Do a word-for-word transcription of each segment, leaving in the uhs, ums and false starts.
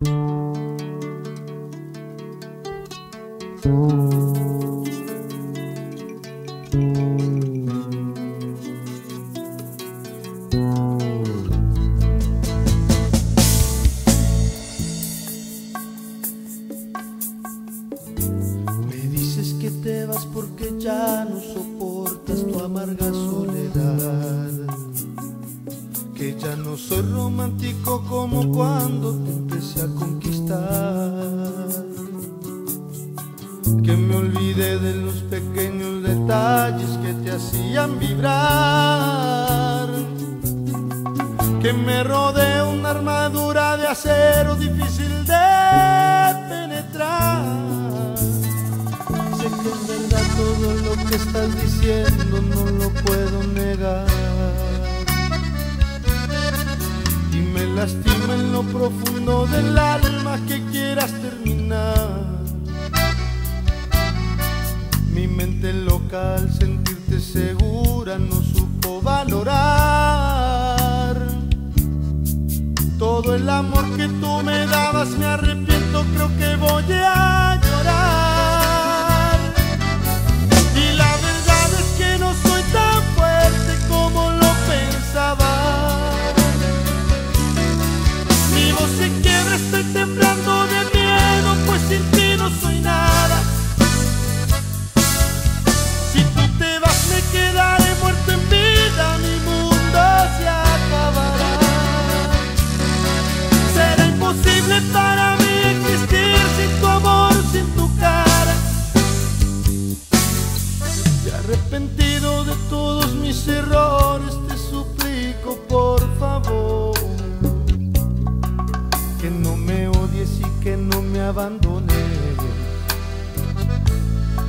Me dices que te vas porque ya no soportas tu amarga soledad, que ya no soy romántico como cuando te empecé a conquistar, que me olvidé de los pequeños detalles que te hacían vibrar, que me rodeé una armadura de acero difícil de penetrar. Sé que es verdad todo lo que estás diciendo, no lo puedo negar, y me lastima en lo profundo del alma que quieras terminar. Mi mente loca al sentirte segura no supo valorar todo el amor que tú me dabas. Me arrepiento, creo que voy a llorar. Y la verdad es que no soy tan fuerte como lo pensaba. Mi voz se quiebra, estoy temblando de miedo, pues sin ti no soy nada. Quedaré muerto en vida, mi mundo se acabará. Será imposible para mí existir sin tu amor, sin tu cara. Y arrepentido de todos mis errores, te suplico por favor que no me odies y que no me abandones,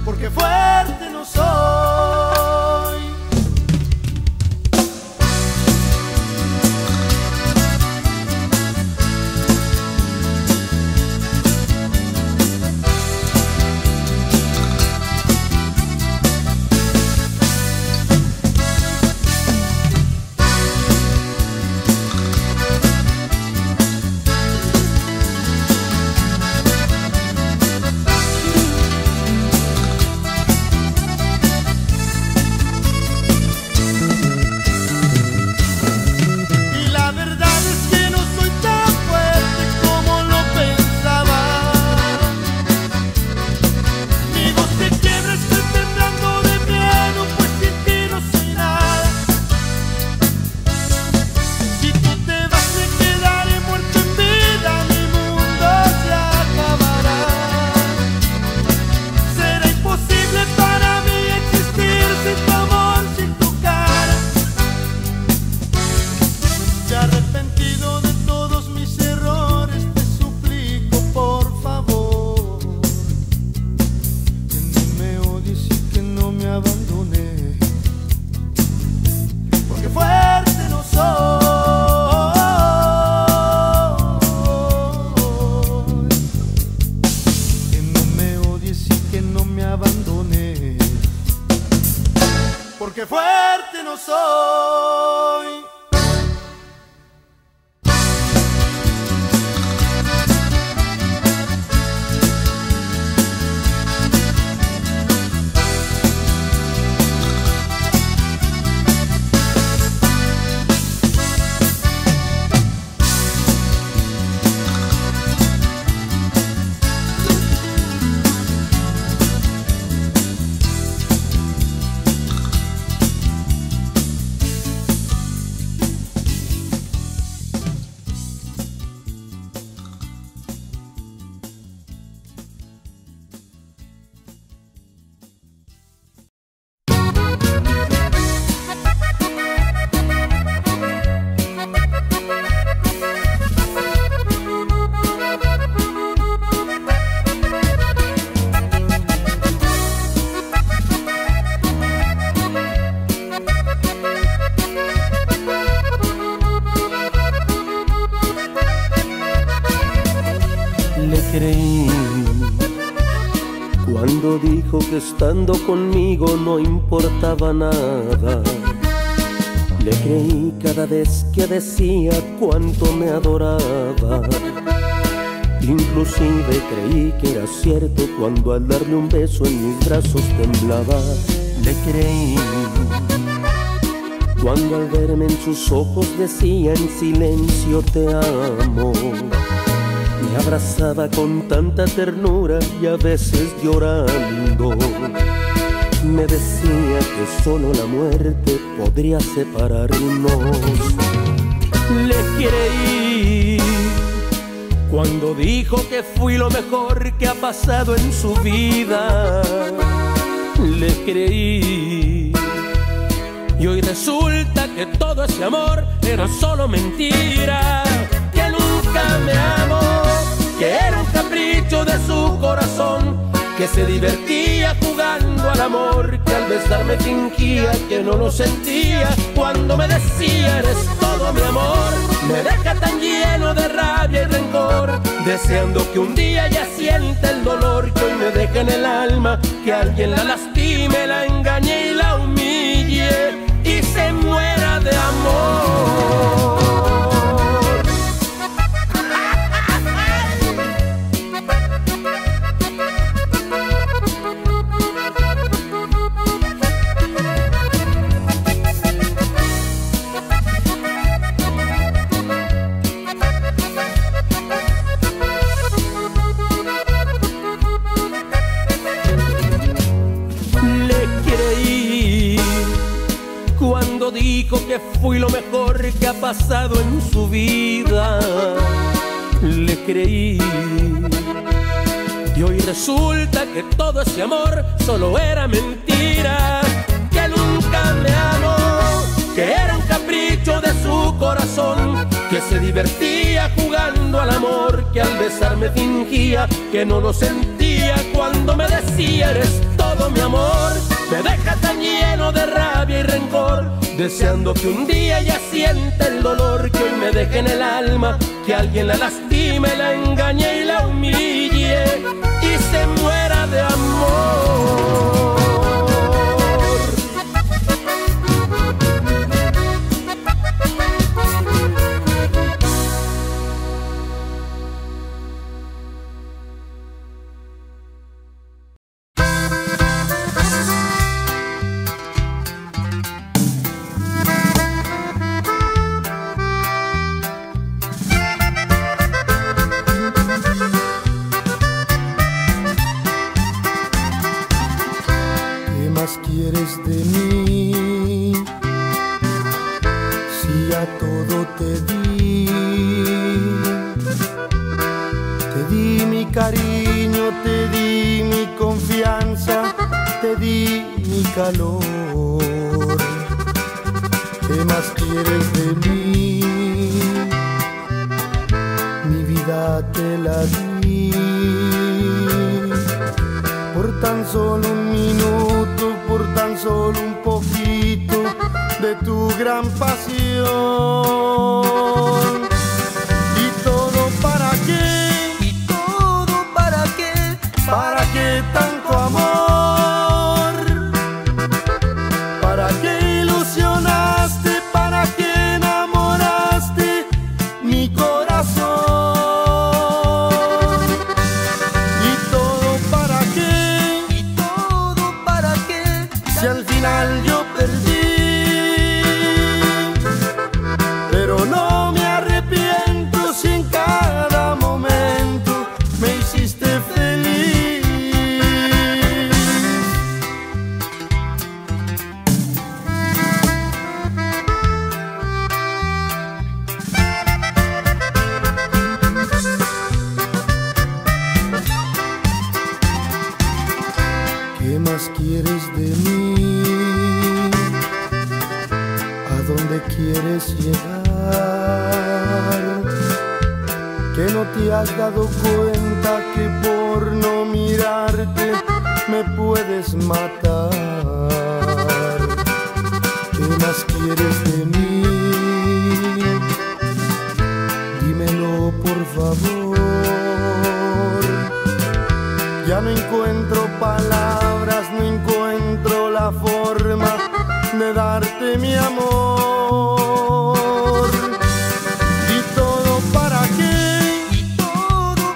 porque fuerte no soy. Porque fuerte no soy. Que estando conmigo no importaba nada, le creí cada vez que decía cuánto me adoraba. Inclusive creí que era cierto cuando al darle un beso en mis brazos temblaba. Le creí cuando al verme en sus ojos decía en silencio te amo. Me abrazaba con tanta ternura y a veces llorando me decía que solo la muerte podría separarnos. Le creí cuando dijo que fui lo mejor que ha pasado en su vida. Le creí y hoy resulta que todo ese amor era solo mentira, que nunca me amó, que era un capricho de su corazón, que se divertía jugando al amor, que al besarme fingía que no lo sentía. Cuando me decía eres todo mi amor, me deja tan lleno de rabia y rencor, deseando que un día ya sienta el dolor que hoy me deja en el alma, que alguien la lastime, la engañe y la humille y se muera de amor. Dijo que fui lo mejor que ha pasado en su vida. Le creí y hoy resulta que todo ese amor solo era mentira, que nunca me amó, que era un capricho de su corazón, que se divertía jugando al amor, que al besarme fingía que no lo sentía. Cuando me decía eres todo mi amor, me deja tan lleno de rabia y rencor, deseando que un día ya sienta el dolor que hoy me deja en el alma, que alguien la lastime, la engañe y la humille y se muera de amor.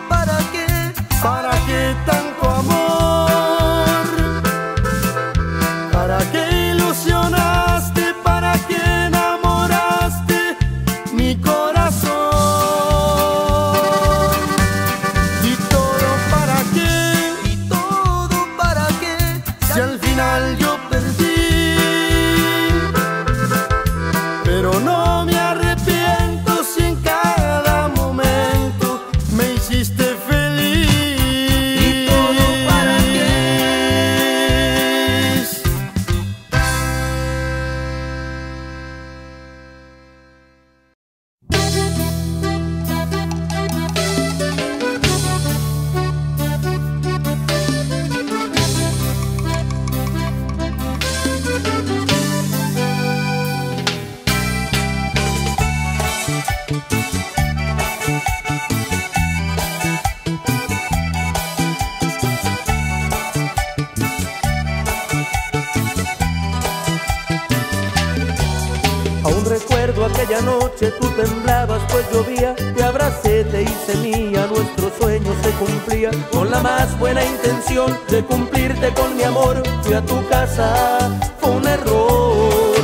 ¿Para aquella noche tú temblabas pues llovía, te abracé, te hice mía, nuestro sueño se cumplía. Con la más buena intención de cumplirte con mi amor, fui a tu casa, fue un error.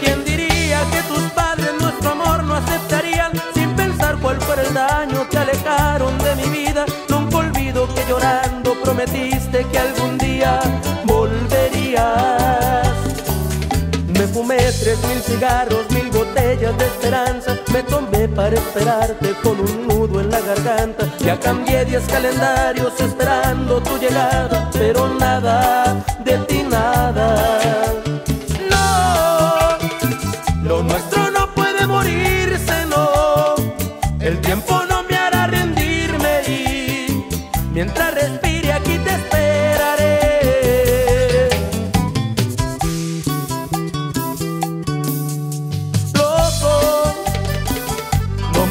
¿Quién diría que tus padres nuestro amor no aceptarían? Sin pensar cuál fuera el daño te alejaron de mi vida. Nunca olvido que llorando prometiste que algún día volverías. Me fumé tres mil cigarros, mil botellas de esperanza, me tomé para esperarte con un nudo en la garganta. Ya cambié diez calendarios esperando tu llegada, pero nada, de ti nada. No, lo nuestro no puede morirse, no. El tiempo no me hará rendirme y mientras respire aquí te esperaré. No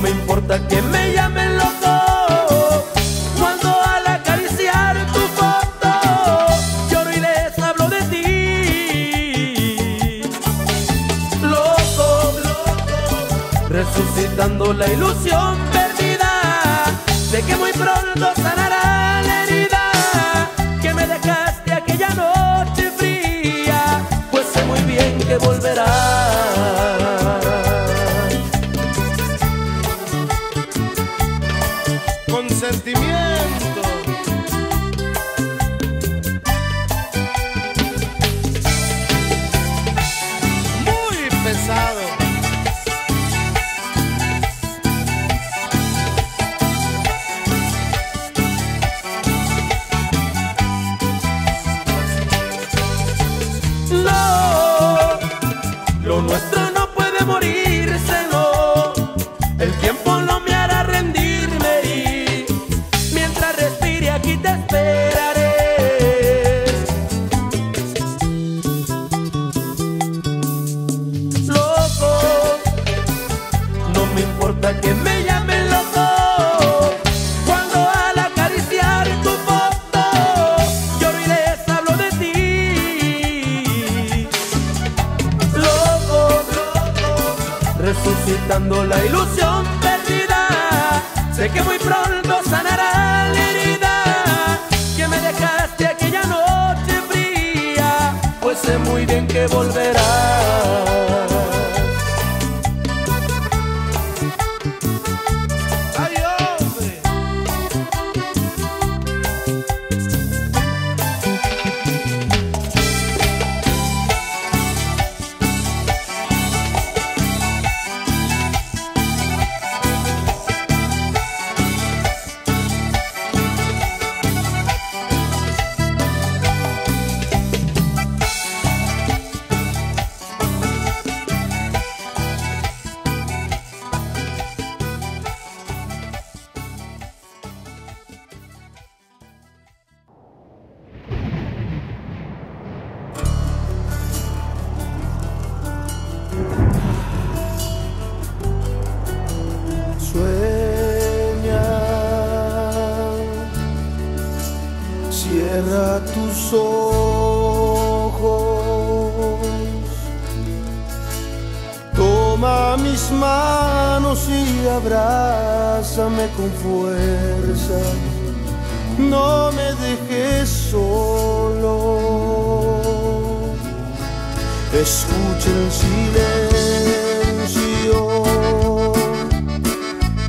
me importa que me llamen loco, cuando al acariciar tu foto lloro y les hablo de ti. Loco, resucitando la ilusión perdida, sé que muy pronto sanará la herida que me dejaste aquella noche fría, pues sé muy bien que volverás. Sentimiento. Muy pesado. No, lo nuestro no puede morirse, no. El tiempo no me hará rendir. Que me llamen loco, cuando al acariciar tu foto lloro y les hablo de ti. Loco, resucitando la ilusión perdida, sé que muy pronto sanará la herida que me dejaste aquella noche fría, pues sé muy bien que volverás. Cierra tus ojos, toma mis manos y abrázame con fuerza, no me dejes solo. Escucha el silencio,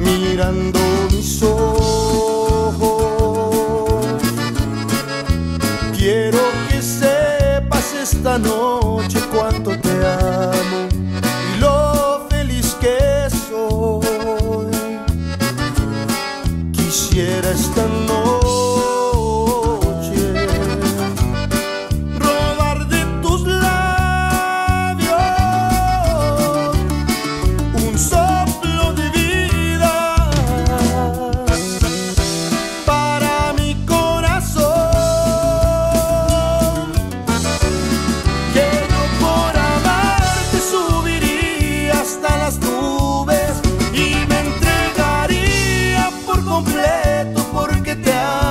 mirando mis ojos. Quiero que sepas esta noche cuánto te amo y lo feliz que soy. Quisiera esta noche robar de tus labios un soplo de vida para mi corazón. Completo porque te amo.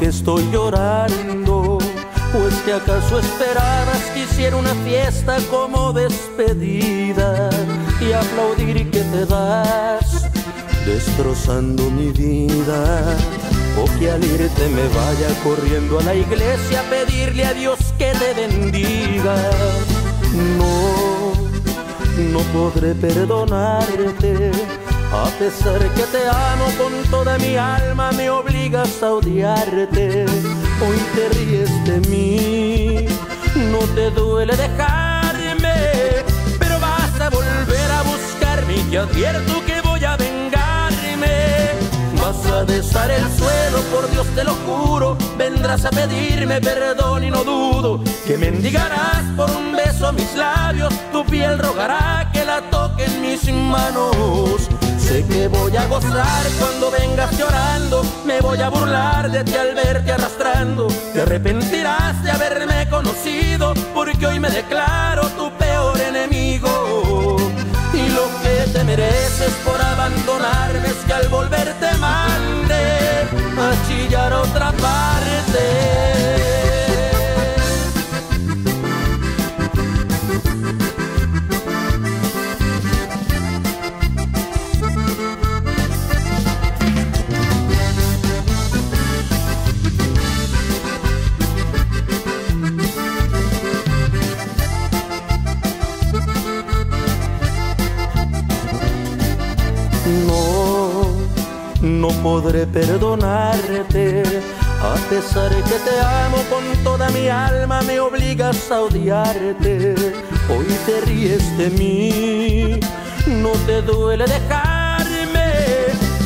Estoy llorando, pues que acaso esperabas que hiciera una fiesta como despedida y aplaudir que te das, destrozando mi vida, o que al irte me vaya corriendo a la iglesia a pedirle a Dios que te bendiga. No, no podré perdonarte. A pesar que te amo con toda mi alma, me obligas a odiarte. Hoy te ríes de mí, no te duele dejarme, pero vas a volver a buscarme y te advierto que voy a vengarme. Vas a besar el suelo, por Dios te lo juro, vendrás a pedirme perdón y no dudo que mendigarás por un beso mis labios, tu piel rogará que la toquen mis manos. Sé que voy a gozar cuando vengas llorando, me voy a burlar de ti al verte arrastrando. Te arrepentirás de haberme conocido, porque hoy me declaro tu peor enemigo. Y lo que te mereces por abandonarme es que al volver te mande a chillar a otra parte. No podré perdonarte, a pesar que te amo con toda mi alma, me obligas a odiarte. Hoy te ríes de mí, no te duele dejarme,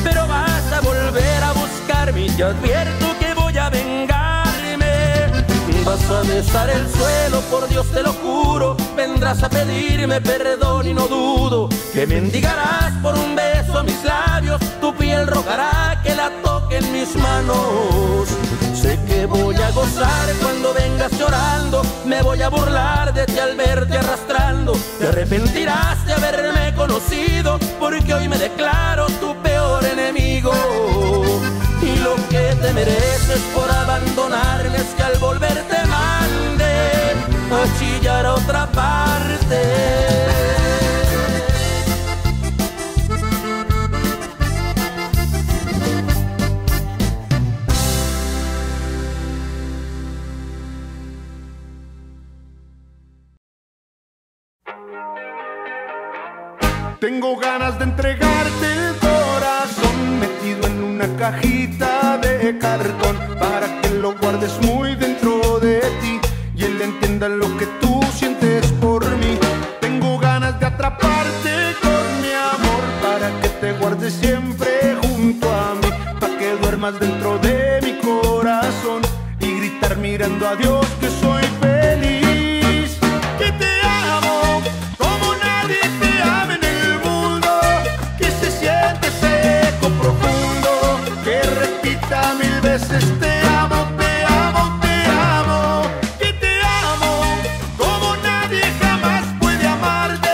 pero vas a volver a buscarme y te advierto que voy a vengarme. Vas a besar el suelo, por Dios te lo juro, vendrás a pedirme perdón y no dudo que mendigarás por un beso a mis labios, tu piel rogará que la toquen mis manos. Sé que voy a gozar cuando vengas llorando, me voy a burlar de ti al verte arrastrando. Te arrepentirás de haberme conocido, porque hoy me declaro tu peor enemigo. Y lo que te mereces por abandonarme es que al volver te mande a chillar a otra parte. Tengo ganas de entregar cajita de cartón para que lo guardes muy dentro de ti y él entienda lo que tú sientes por mí. Tengo ganas de atraparte con mi amor para que te guardes siempre junto a mí, para que duermas dentro de mi corazón y gritar mirando a Dios que soy feliz, que te amo como nadie te ama en el mundo, que se siente seco, profundo, que repita mil veces te amo, te amo, te amo, que te amo como nadie jamás puede amarte,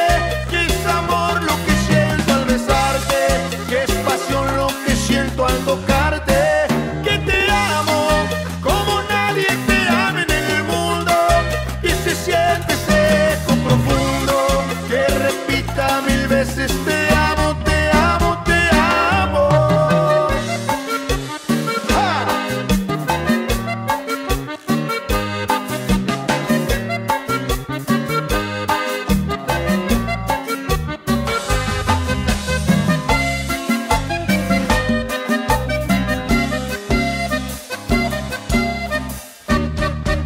que es amor lo que siento al besarte, que es pasión lo que siento al tocarte. Siento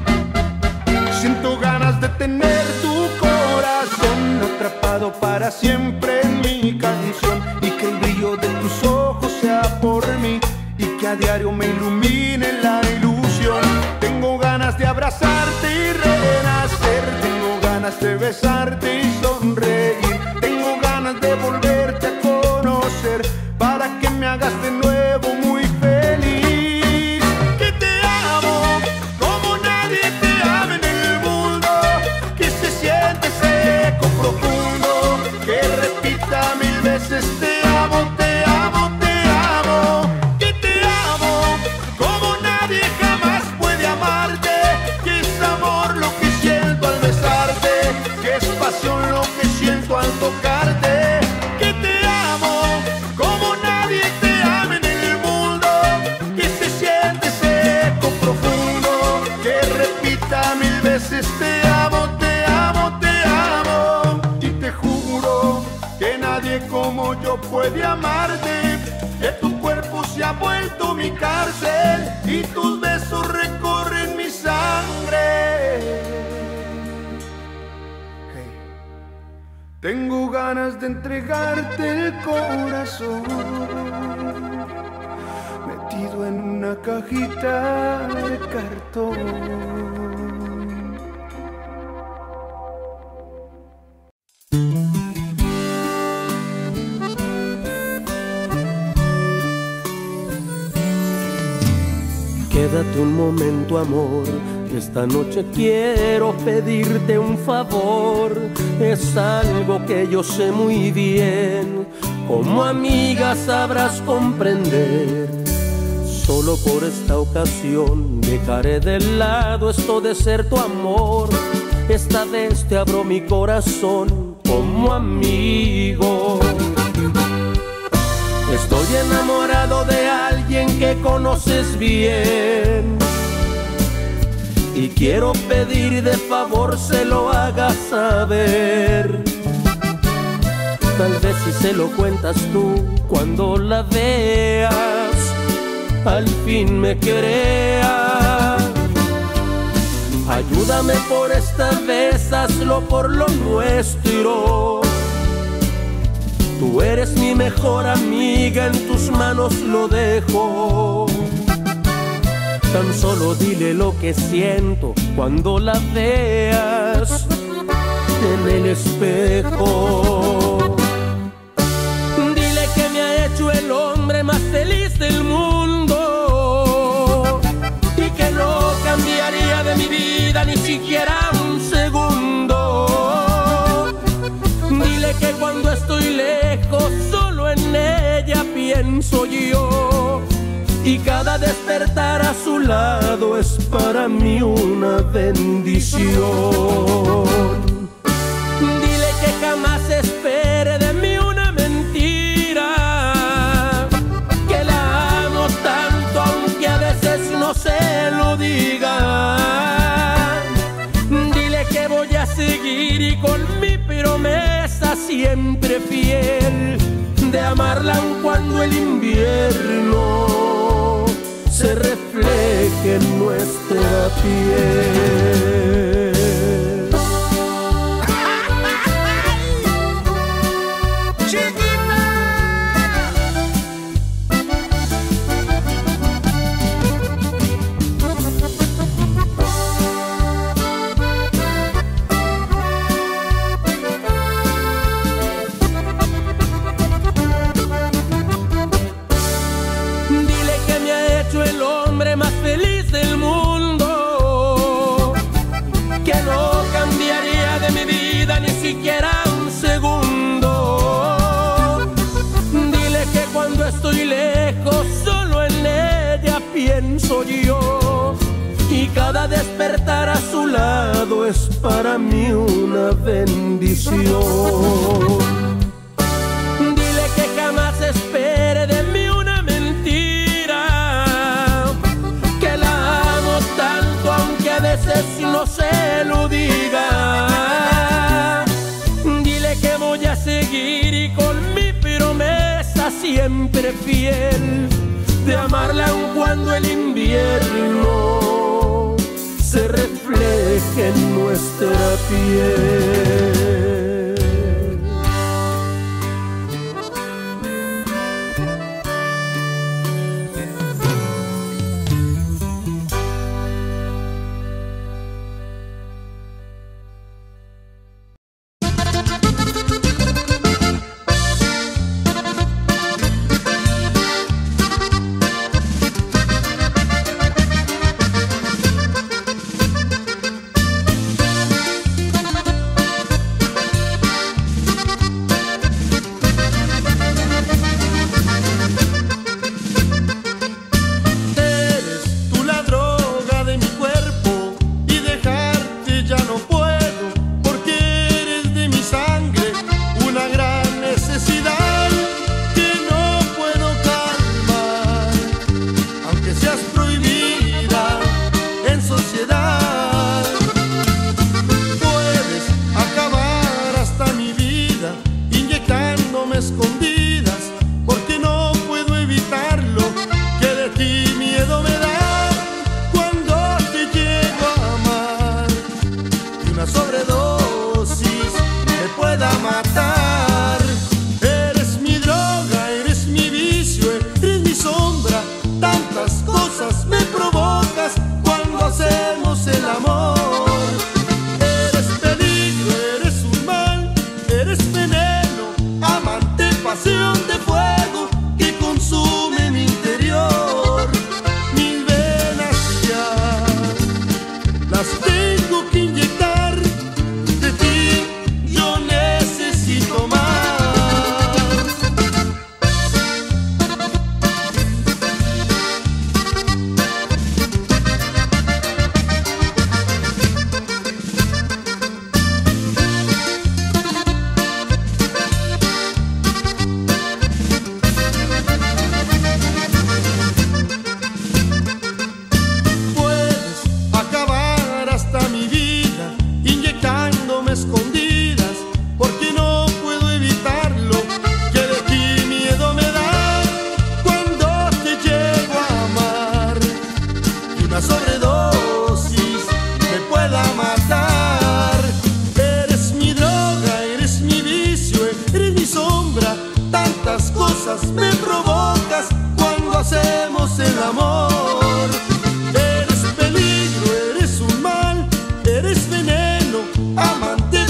ganas de tener tu corazón atrapado para siempre en mi canción y que el brillo de tus ojos sea por mí y que a diario me ilumine la ilusión. Tengo ganas de abrazarte y renacer, tengo ganas de besarte y sonreír, tengo ganas de volverte a conocer para que me hagas de nuevo muy feliz. Que te amo como nadie te ama en el profundo, que repita mil veces te amo, te amo, te amo, que te amo como nadie jamás puede amarte, que es amor lo que siento al besarte, que es pasión lo que siento al tocarte, que te amo como nadie te ama en el mundo, que se siente seco, profundo, que repita mil veces te amo, te amo, te amo. Que nadie como yo puede amarte, que tu cuerpo se ha vuelto mi cárcel y tus besos recorren mi sangre. Hey. Tengo ganas de entregarte el corazón metido en una cajita de cartón. Quédate un momento, amor, que esta noche quiero pedirte un favor. Es algo que yo sé muy bien, como amiga sabrás comprender. Solo por esta ocasión dejaré de lado esto de ser tu amor. Esta vez te abro mi corazón como amigo. Estoy enamorado de alguien que conoces bien y quiero pedir de favor se lo hagas saber. Tal vez si se lo cuentas tú cuando la veas, al fin me crea. Ayúdame por esta vez, hazlo por lo nuestro. Tú eres mi mejor amiga, en tus manos lo dejo. Tan solo dile lo que siento cuando la veas en el espejo. Dile que me ha hecho el hombre más feliz del mundo y que no cambiaría de mi vida ni siquiera un segundo. Dile que cuando estoy lejos solo en ella pienso yo y cada despertar a su lado es para mí una bendición. Dile que jamás espere de mí una mentira, que la amo tanto aunque a veces no se lo diga. Dile que voy a seguir y con mi promesa siempre fiel de amarla aun cuando el invierno se refleje en nuestra piel. Soy yo, y cada despertar a su lado es para mí una bendición. Dile que jamás espere de mí una mentira, que la amo tanto aunque a veces no se lo diga. Dile que voy a seguir y con mi promesa siempre fiel de amarla aun cuando el invierno se refleje en nuestra piel.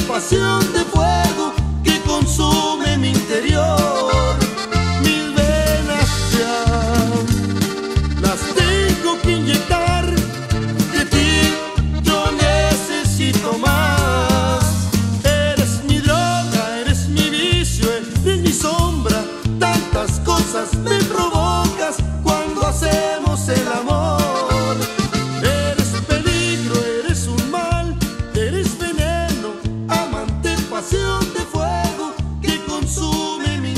Pasión de fuego que consume mi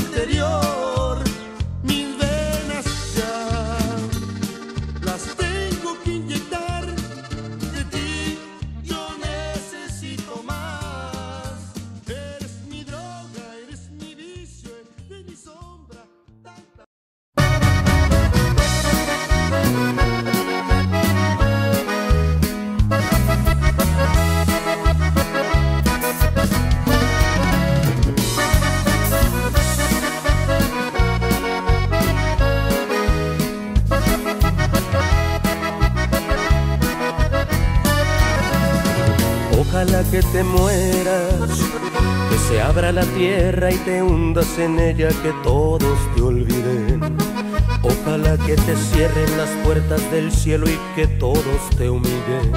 espera que te mueras, que se abra la tierra y te hundas en ella, que todos te olviden. Ojalá que te cierren las puertas del cielo y que todos te humillen.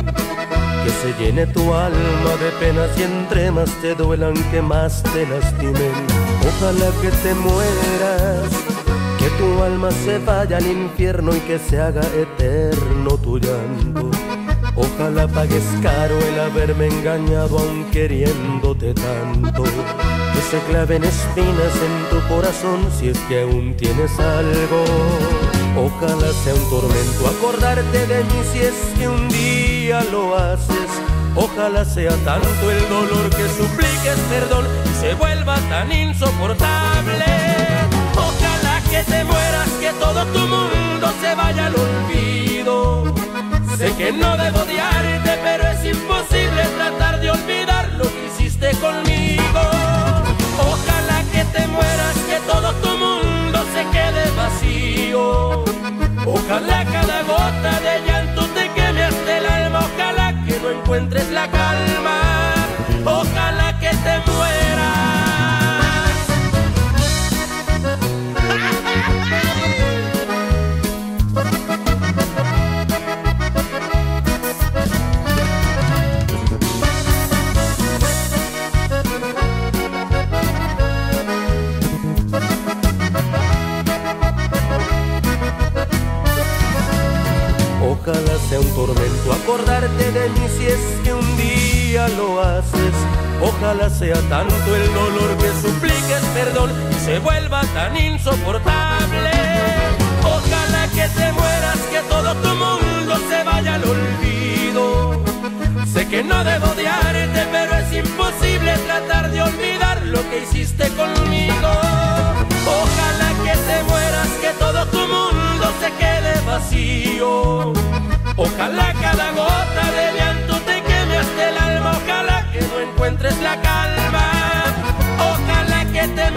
Que se llene tu alma de penas y entre más te duelan, que más te lastimen. Ojalá que te mueras, que tu alma se vaya al infierno y que se haga eterno tu llanto. Ojalá pagues caro el haberme engañado aun queriéndote tanto. Que se claven espinas en tu corazón si es que aún tienes algo. Ojalá sea un tormento acordarte de mí si es que un día lo haces. Ojalá sea tanto el dolor que supliques perdón y se vuelva tan insoportable. Ojalá que te mueras, que todo tu mundo se vaya al olvido. Sé que no debo odiarte, pero es imposible tratar de olvidar lo que hiciste conmigo. Ojalá que te mueras, que todo tu mundo se quede vacío. Ojalá cada gota de llanto te queme hasta el alma. Ojalá que no encuentres la calma. Ojalá que te mueras. Ojalá sea un tormento acordarte de mí si es que un día lo haces. Ojalá sea tanto el dolor que supliques perdón y se vuelva tan insoportable. Ojalá que te mueras, que todo tu mundo se vaya al olvido. Sé que no debo odiarte, pero es imposible tratar de olvidar lo que hiciste conmigo. Ojalá que te mueras, que todo tu mundo se quede vacío. Ojalá cada gota de llanto te queme hasta el alma. Ojalá que no encuentres la calma. Ojalá que te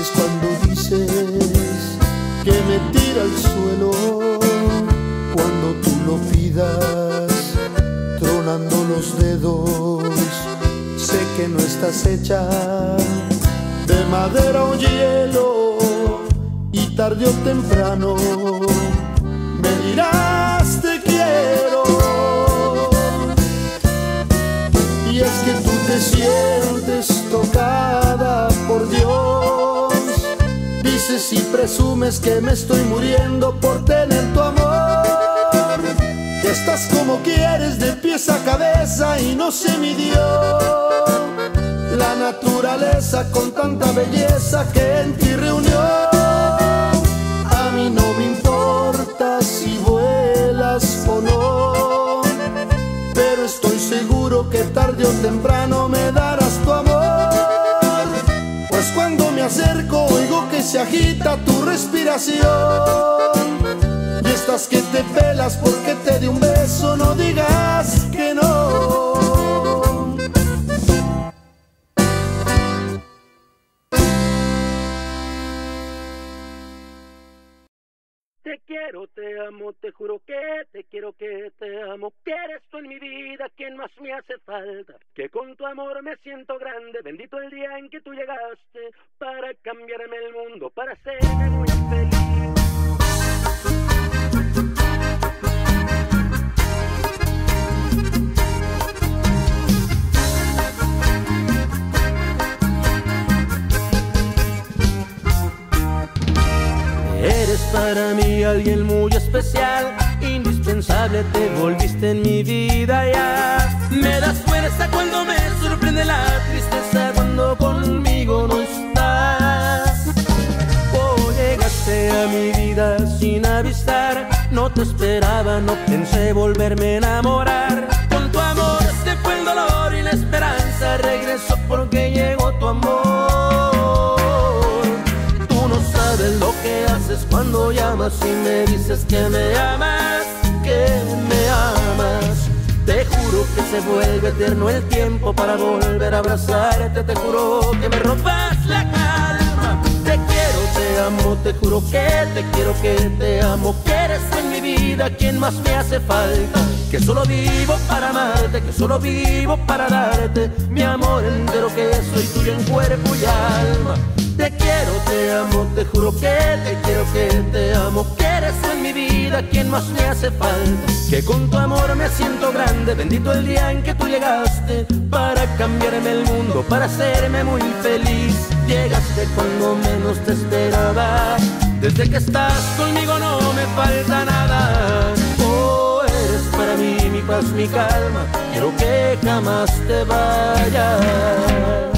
mientes cuando dices que me tira al suelo cuando tú lo pidas, tronando los dedos. Sé que no estás hecha de madera o hielo, y tarde o temprano me dirás te quiero. Y es que tú te sientes tocada por Dios, dices y presumes que me estoy muriendo por tener tu amor, que estás como quieres de pies a cabeza y no se midió la naturaleza con tanta belleza que en ti reunió. A mí no me importa si vuelas o no, pero estoy seguro que tarde o temprano me darás tu amor, pues cuando me acerco oigo que se agita tu respiración, y estás que te pelas porque te dé un beso, no digas que no. Te quiero, te amo, te juro que te quiero, que te amo, que eres tú en mi vida quien más me hace falta, que con tu amor me siento grande, bendito el día en que tú llegaste, para cambiarme el mundo, para hacerme muy feliz. Eres para mí alguien muy especial, indispensable, te volviste en mi vida ya. Me das fuerza cuando me sorprende la tristeza, cuando conmigo no estás. Oh, llegaste a mi vida sin avisar, no te esperaba, no pensé volverme a enamorar. Con tu amor se fue el dolor y la esperanza regresó porque llegó tu amor. Sabes lo que haces cuando llamas y me dices que me amas, que me amas. Te juro que se vuelve eterno el tiempo para volver a abrazarte, te juro que me robas la calma. Te quiero, te amo, te juro que te quiero, que te amo, que eres en mi vida quien más me hace falta, que solo vivo para amarte, que solo vivo para darte mi amor entero, que soy tuyo en cuerpo y alma. Te quiero, te amo, te juro que te quiero, que te amo, que eres en mi vida quien más me hace falta, que con tu amor me siento grande, bendito el día en que tú llegaste, para cambiarme el mundo, para hacerme muy feliz. Llegaste cuando menos te esperaba, desde que estás conmigo no me falta nada. Oh, eres para mí mi paz, mi calma, quiero que jamás te vayas.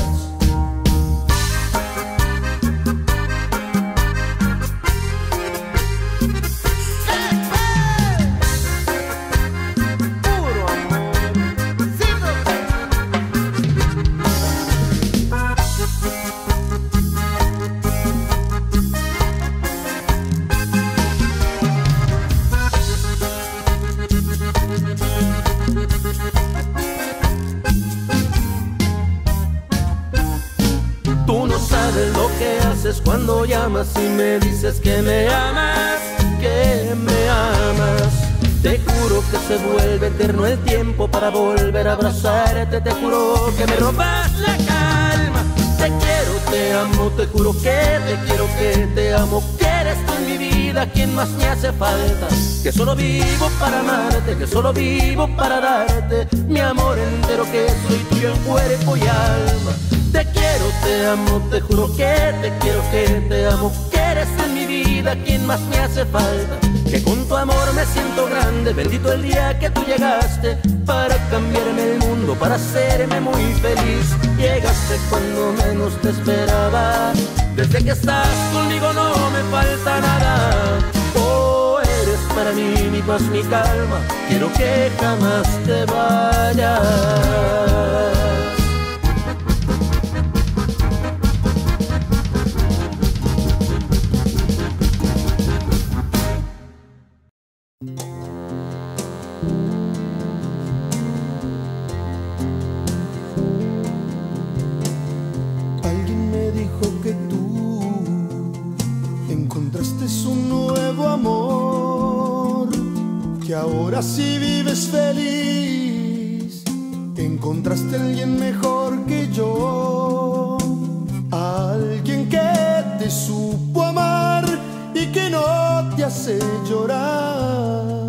Cuando llamas y me dices que me amas, que me amas, te juro que se vuelve eterno el tiempo para volver a abrazarte, te juro que me robas la calma. Te quiero, te amo, te juro que te quiero, que te amo, que eres tú en mi vida quien más me hace falta, que solo vivo para amarte, que solo vivo para darte mi amor entero, que soy tuyo en cuerpo y alma. Te quiero, te amo, te juro que te quiero, que te amo, que eres en mi vida quien más me hace falta, que con tu amor me siento grande, bendito el día que tú llegaste, para cambiarme el mundo, para hacerme muy feliz. Llegaste cuando menos te esperaba, desde que estás conmigo no me falta nada. Oh, eres para mí mi paz, mi calma, quiero que jamás te vayas. Alguien me dijo que tú Y ahora si vives feliz, encontraste a alguien mejor que yo, alguien que te supo amar y que no te hace llorar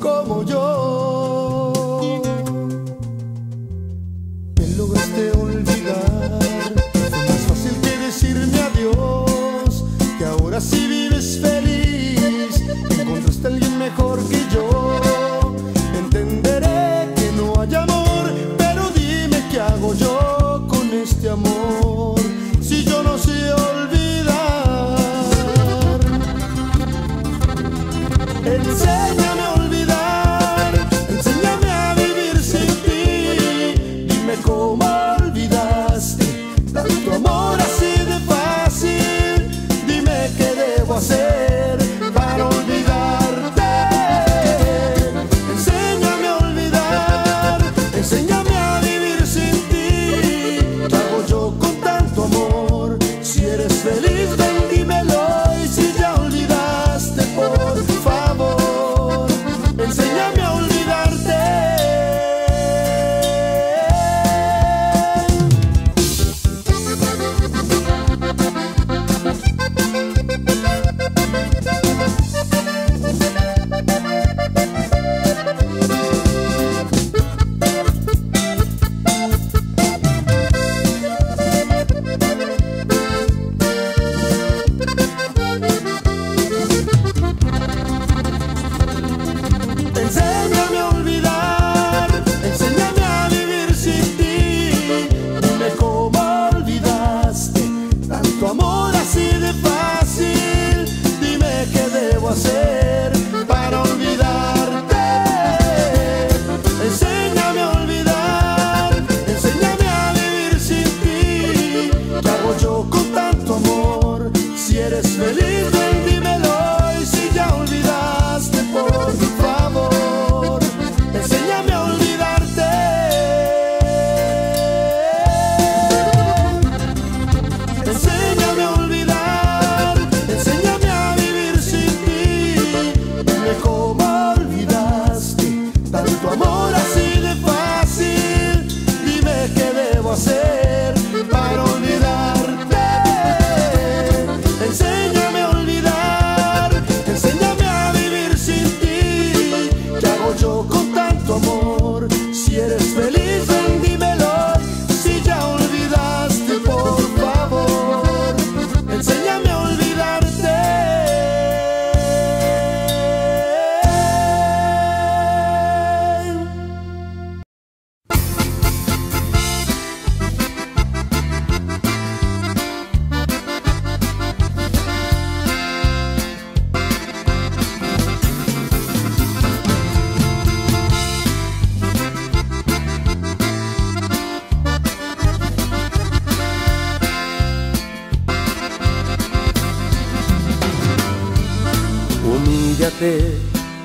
como yo. Me lograste olvidar, fue más fácil que decirme adiós. Que ahora si vives feliz, encontraste a alguien mejor que yo. Entenderé que no hay amor, pero dime qué hago yo con este amor si yo no sé olvidar. Enséñame a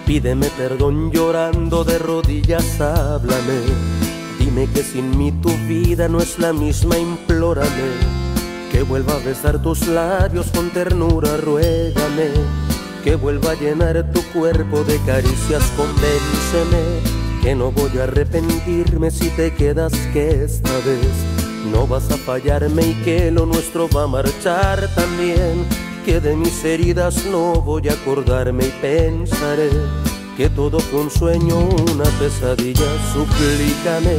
Pídeme perdón llorando de rodillas, háblame. Dime que sin mí tu vida no es la misma, implórame. Que vuelva a besar tus labios con ternura, ruégame. Que vuelva a llenar tu cuerpo de caricias, convénceme. Que no voy a arrepentirme si te quedas, que esta vez no vas a fallarme y que lo nuestro va a marchar también. Que de mis heridas no voy a acordarme y pensaré que todo fue un sueño, una pesadilla. Suplícame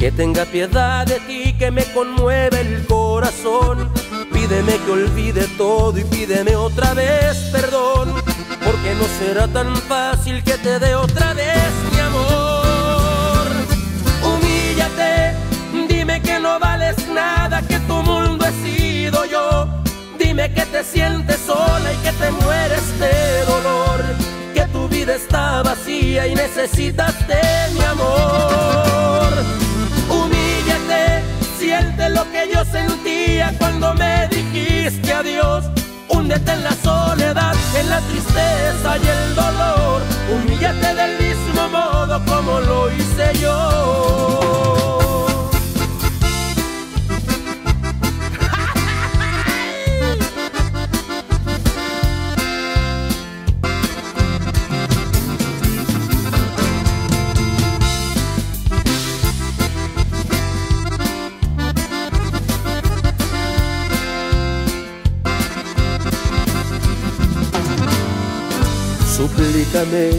que tenga piedad de ti, que me conmueve el corazón. Pídeme que olvide todo y pídeme otra vez perdón, porque no será tan fácil que te dé otra vez mi amor. Humíllate, dime que no vales nada, que tu mundo he sido yo. Dime que te sientes sola y que te mueres de dolor, que tu vida está vacía y necesitas de mi amor. Humíllate, siente lo que yo sentía cuando me dijiste adiós. Húndete en la soledad, en la tristeza y el dolor. Humíllate del mismo modo como lo hice yo. Suplícame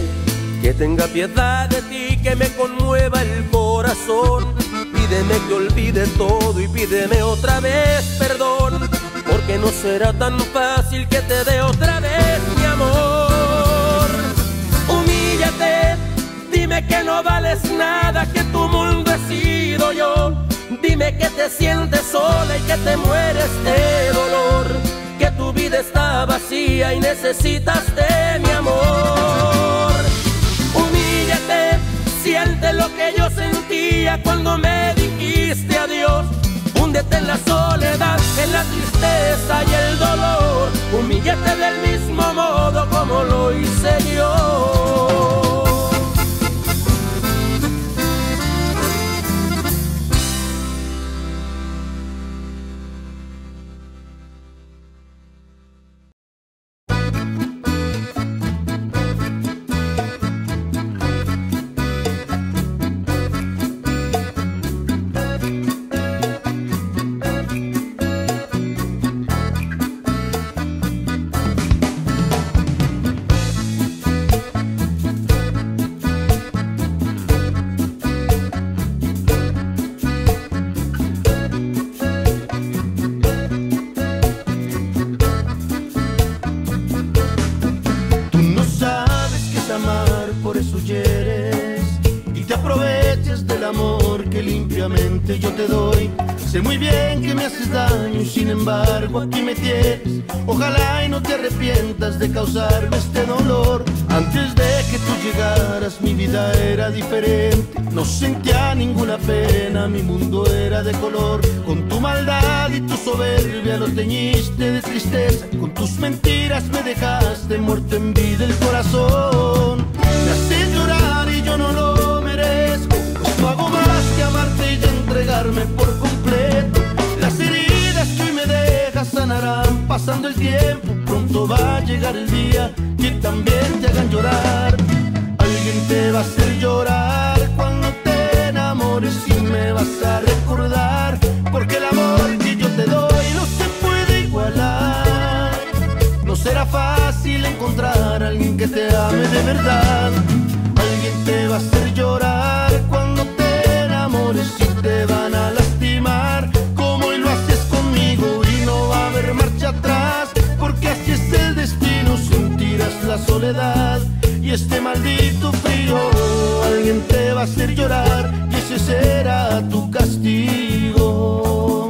que tenga piedad de ti, que me conmueva el corazón. Pídeme que olvide todo y pídeme otra vez perdón, porque no será tan fácil que te dé otra vez mi amor. Humíllate, dime que no vales nada, que tu mundo he sido yo. Dime que te sientes sola y que te mueres de dolor, que tu vida está vacía y necesitas de mi amor. Humíllate, siente lo que yo sentía cuando me dijiste adiós. Húndete en la soledad, en la tristeza y el dolor. Humíllate del mismo modo como lo hice yo. Yo te doy, sé muy bien que me haces daño y sin embargo aquí me tienes. Ojalá y no te arrepientas de causarme este dolor. Antes de que tú llegaras mi vida era diferente, no sentía ninguna pena, mi mundo era de color. Con tu maldad y tu soberbia lo teñiste de tristeza, con tus mentiras me dejaste muerto en vida el corazón. Me haces llorar y yo no lo merezco, no hago más que amarte y entregarme por completo. Las heridas que hoy me dejas sanarán pasando el tiempo. Pronto va a llegar el día que también te hagan llorar. Alguien te va a hacer llorar cuando te enamores y me vas a recordar, porque el amor que yo te doy no se puede igualar. No será fácil encontrar a alguien que te ame de verdad. Alguien te va a hacer llorar cuando te si te van a lastimar como hoy lo haces conmigo, y no va a haber marcha atrás, porque así es el destino, sentirás la soledad y este maldito frío. Alguien te va a hacer llorar y ese será tu castigo.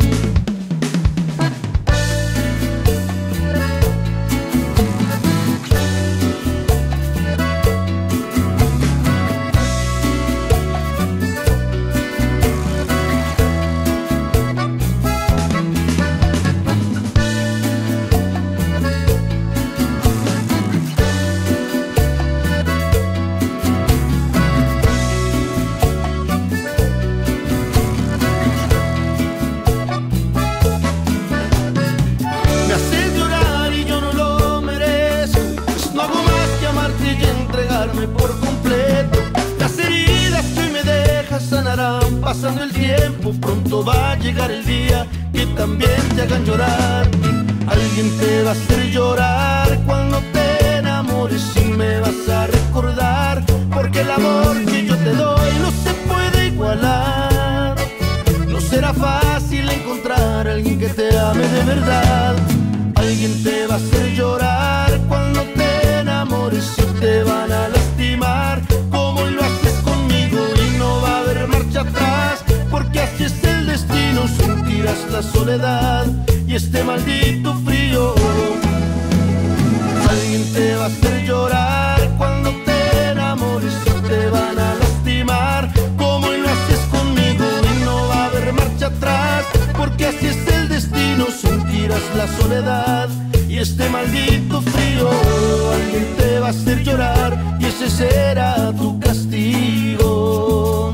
Pasando el tiempo, pronto va a llegar el día que también te hagan llorar. Alguien te va a hacer llorar cuando te enamores y me vas a recordar, porque el amor que yo te doy no se puede igualar. No será fácil encontrar a alguien que te ame de verdad. Alguien te va a hacer llorar cuando te enamores y te van a lastimar como lo haces conmigo, y no va a haber marcha atrás, porque así es el destino, sentirás la soledad y este maldito frío. Alguien te va a hacer llorar cuando te enamores y te van a lastimar como lo haces conmigo, y no va a haber marcha atrás, porque así es el destino, sentirás la soledad y este maldito frío. Alguien te va a hacer llorar y ese será tu castigo.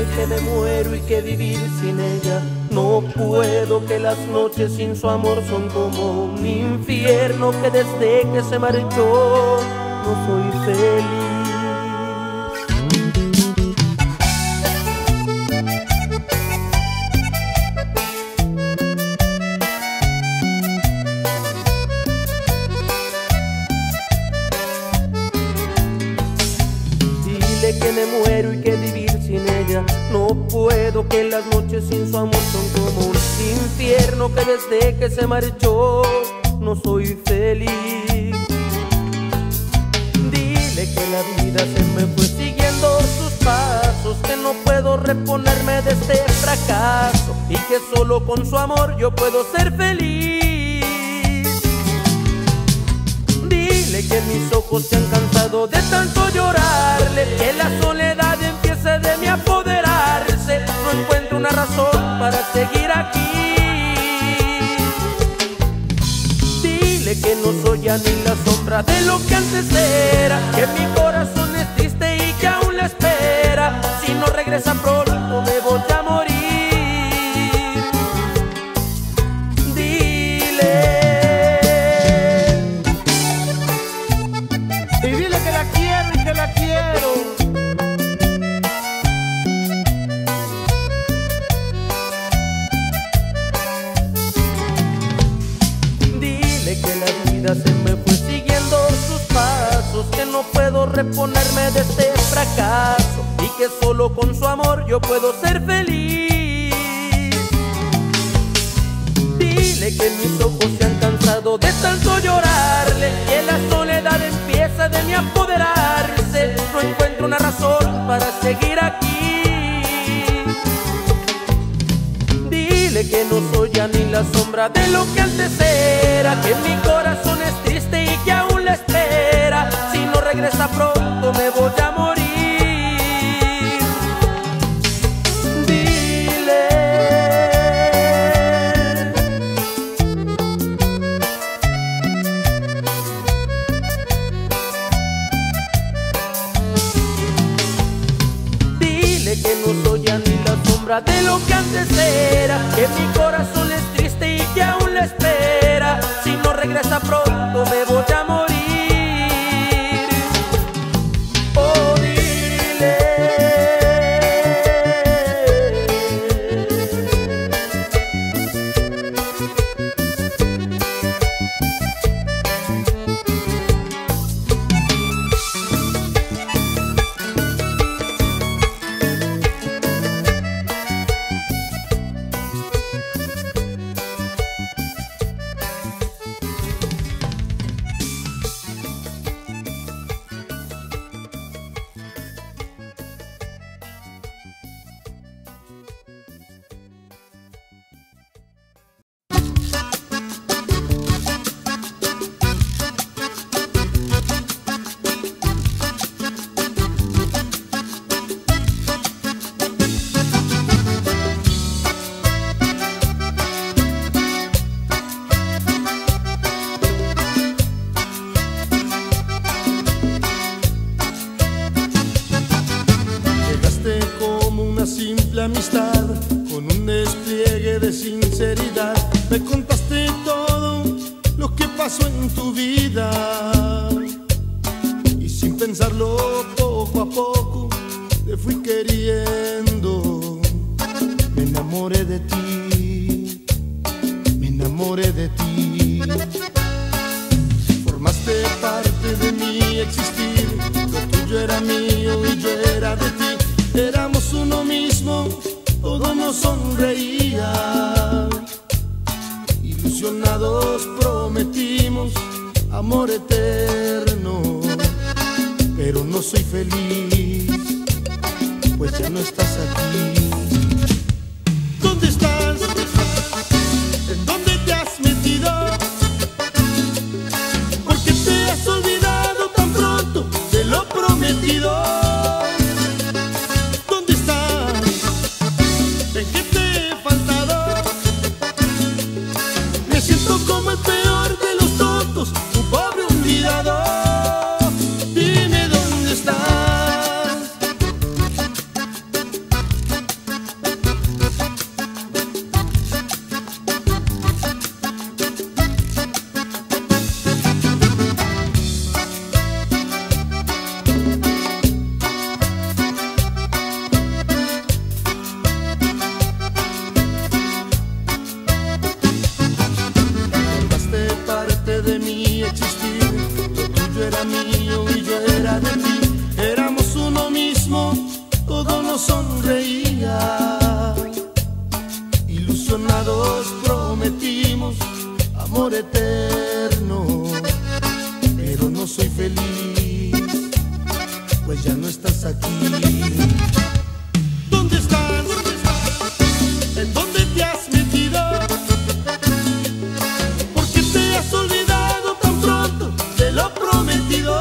sé que me muero y que vivir sin ella no puedo, que las noches sin su amor son como un infierno, que desde que se marchó no soy feliz. Que me muero y que vivir sin ella no puedo, que las noches sin su amor son como un infierno, que desde que se marchó no soy feliz. Dile que la vida se me fue siguiendo sus pasos, que no puedo reponerme de este fracaso y que solo con su amor yo puedo ser feliz. Dile que mis ojos se han cansado de tanto llorar, que la soledad empiece de mí a apoderarse, no encuentro una razón para seguir aquí. Dile que no soy ya ni la sombra de lo que antes era, que mi corazón es triste y que aún la espera, si no regresa pronto me voy a morir. Dile y dile que la quiero y que la quiero. Se me fue siguiendo sus pasos, que no puedo reponerme de este fracaso y que solo con su amor yo puedo ser feliz. Dile que mis ojos se han cansado de tanto llorarle, que la soledad empieza de mí a apoderarse, no encuentro una razón para seguir aquí. Dile que no soy ya ni la sombra de lo que antes era, que mi corazón es triste y que aún la espera, si no regresa pronto me voy a morir. Dile Dile que no soy ya ni la sombra de lo que antes era, que mi corazón es triste y que aún la espera, si no regresa pronto me voy a morir. Oh, dile. Amistad, con un despliegue de sinceridad, me contaste todo lo que pasó en tu vida y sin pensarlo poco a poco te fui queriendo. Me enamoré de ti, me enamoré de ti, formaste parte de mi existir, lo tuyo era mío y yo era de ti. Éramos uno mismo, todo nos sonreía, ilusionados prometimos amor eterno. Pero no soy feliz, pues ya no estás aquí. ¿Dónde estás? ¿En dónde te has metido? ¿Por qué te has olvidado tan pronto de lo prometido? Dime dónde estás. enamorados prometimos amor eterno, pero no soy feliz, pues ya no estás aquí. ¿Dónde estás? ¿En dónde te has metido? ¿Por qué te has olvidado tan pronto de lo prometido?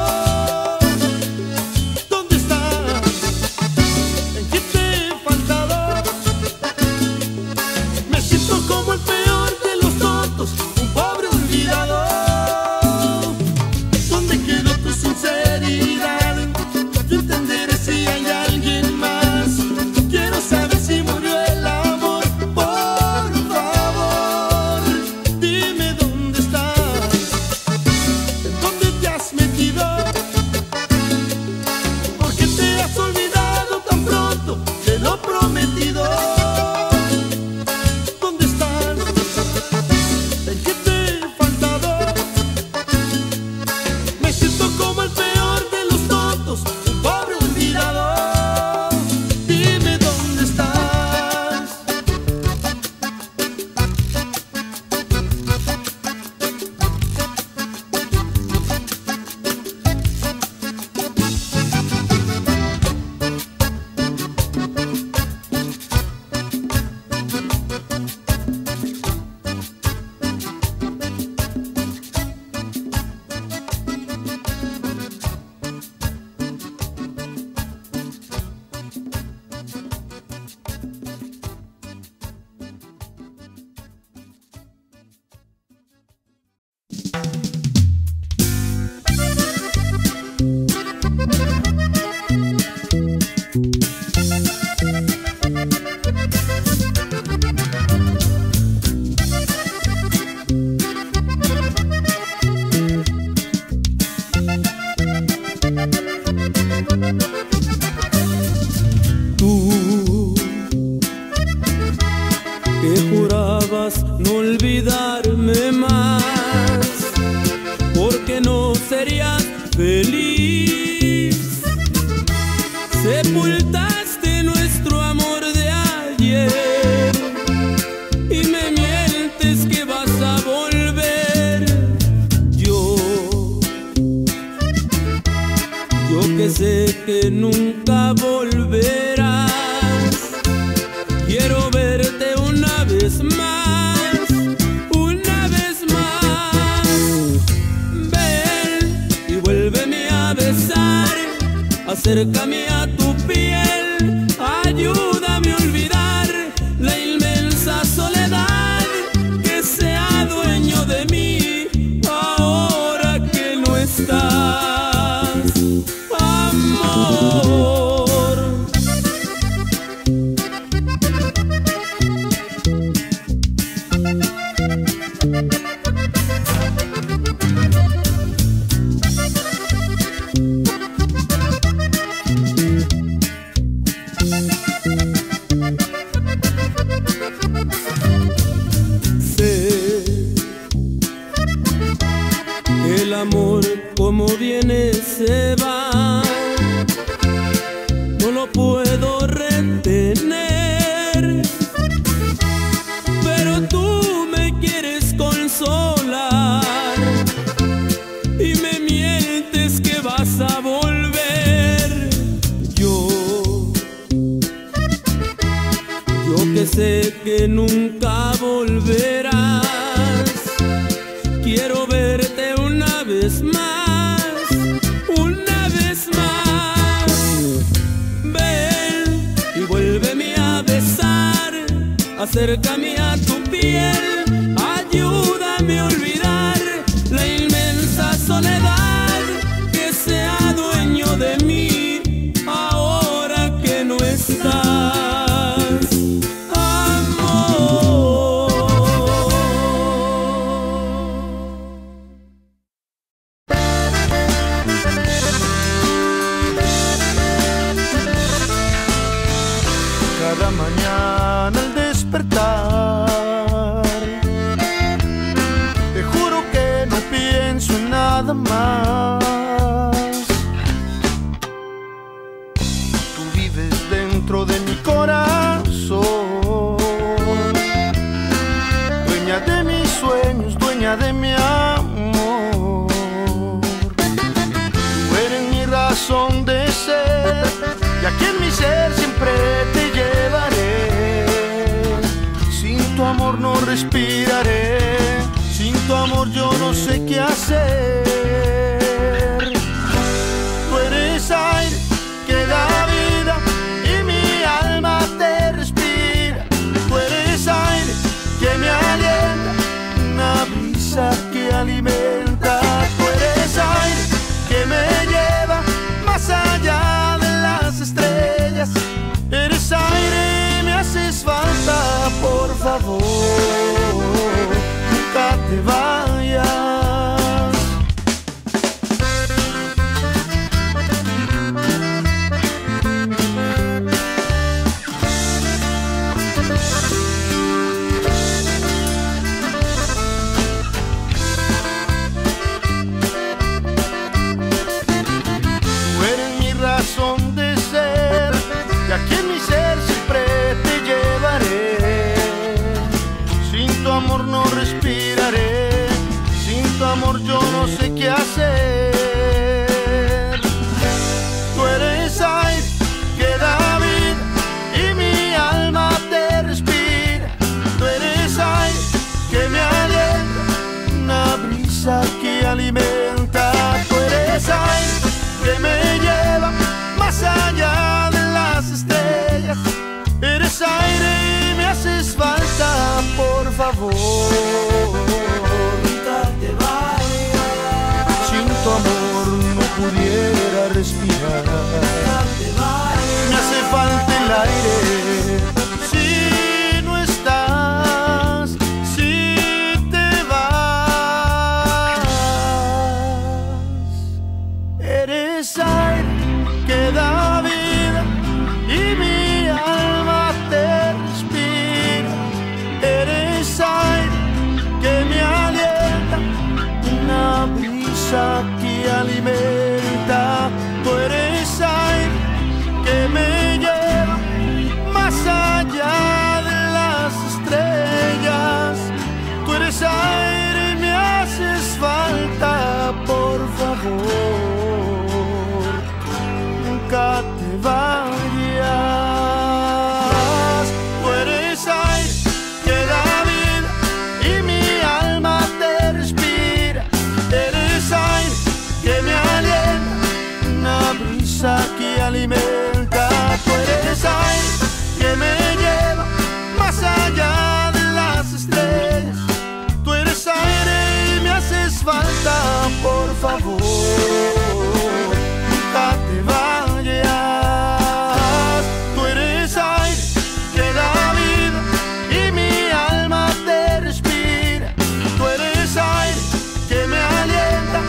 Cada mañana al despertar dueña de mis sueños, dueña de mi amor. Tú eres mi razón de ser, y aquí en mi ser siempre te llevaré. Sin tu amor no respiraré, sin tu amor yo no sé qué hacer. Tú eres aire que da vida y mi alma te respira. Tú eres aire que me alienta, una brisa que alimenta. Tú eres aire que me lleva más allá de las estrellas. Eres aire, me haces falta, por favor. Nunca te vayas. Tú eres mi razón de ser, y aquí en mi ser siempre te llevaré. Sin tu amor no respiraré, sin tu amor yo no sé qué hacer. Tú eres aire que da vida y mi alma te respira. Tú eres aire que me alienta, una brisa que alimenta. Tú eres aire que me lleva más allá de las estrellas. Eres aire y me haces falta, por favor. Nunca te vayas. Sin tu amor no pudiera respirar. Nunca te vayas. Me hace falta el aire. Si no estás, si te vas, eres aire que da vida y mi alma. Que alimenta, tú eres aire que me lleva más allá de las estrellas. Tú eres aire y me haces falta, por favor, nunca te vayas. Tú eres aire que da vida y mi alma te respira. Eres aire que me alienta, una brisa que alimenta. Tú eres aire que me lleva más allá de las estrellas. Tú eres aire y me haces falta, por favor, nunca te vayas. Tú eres aire que da vida y mi alma te respira. Tú eres aire que me alienta,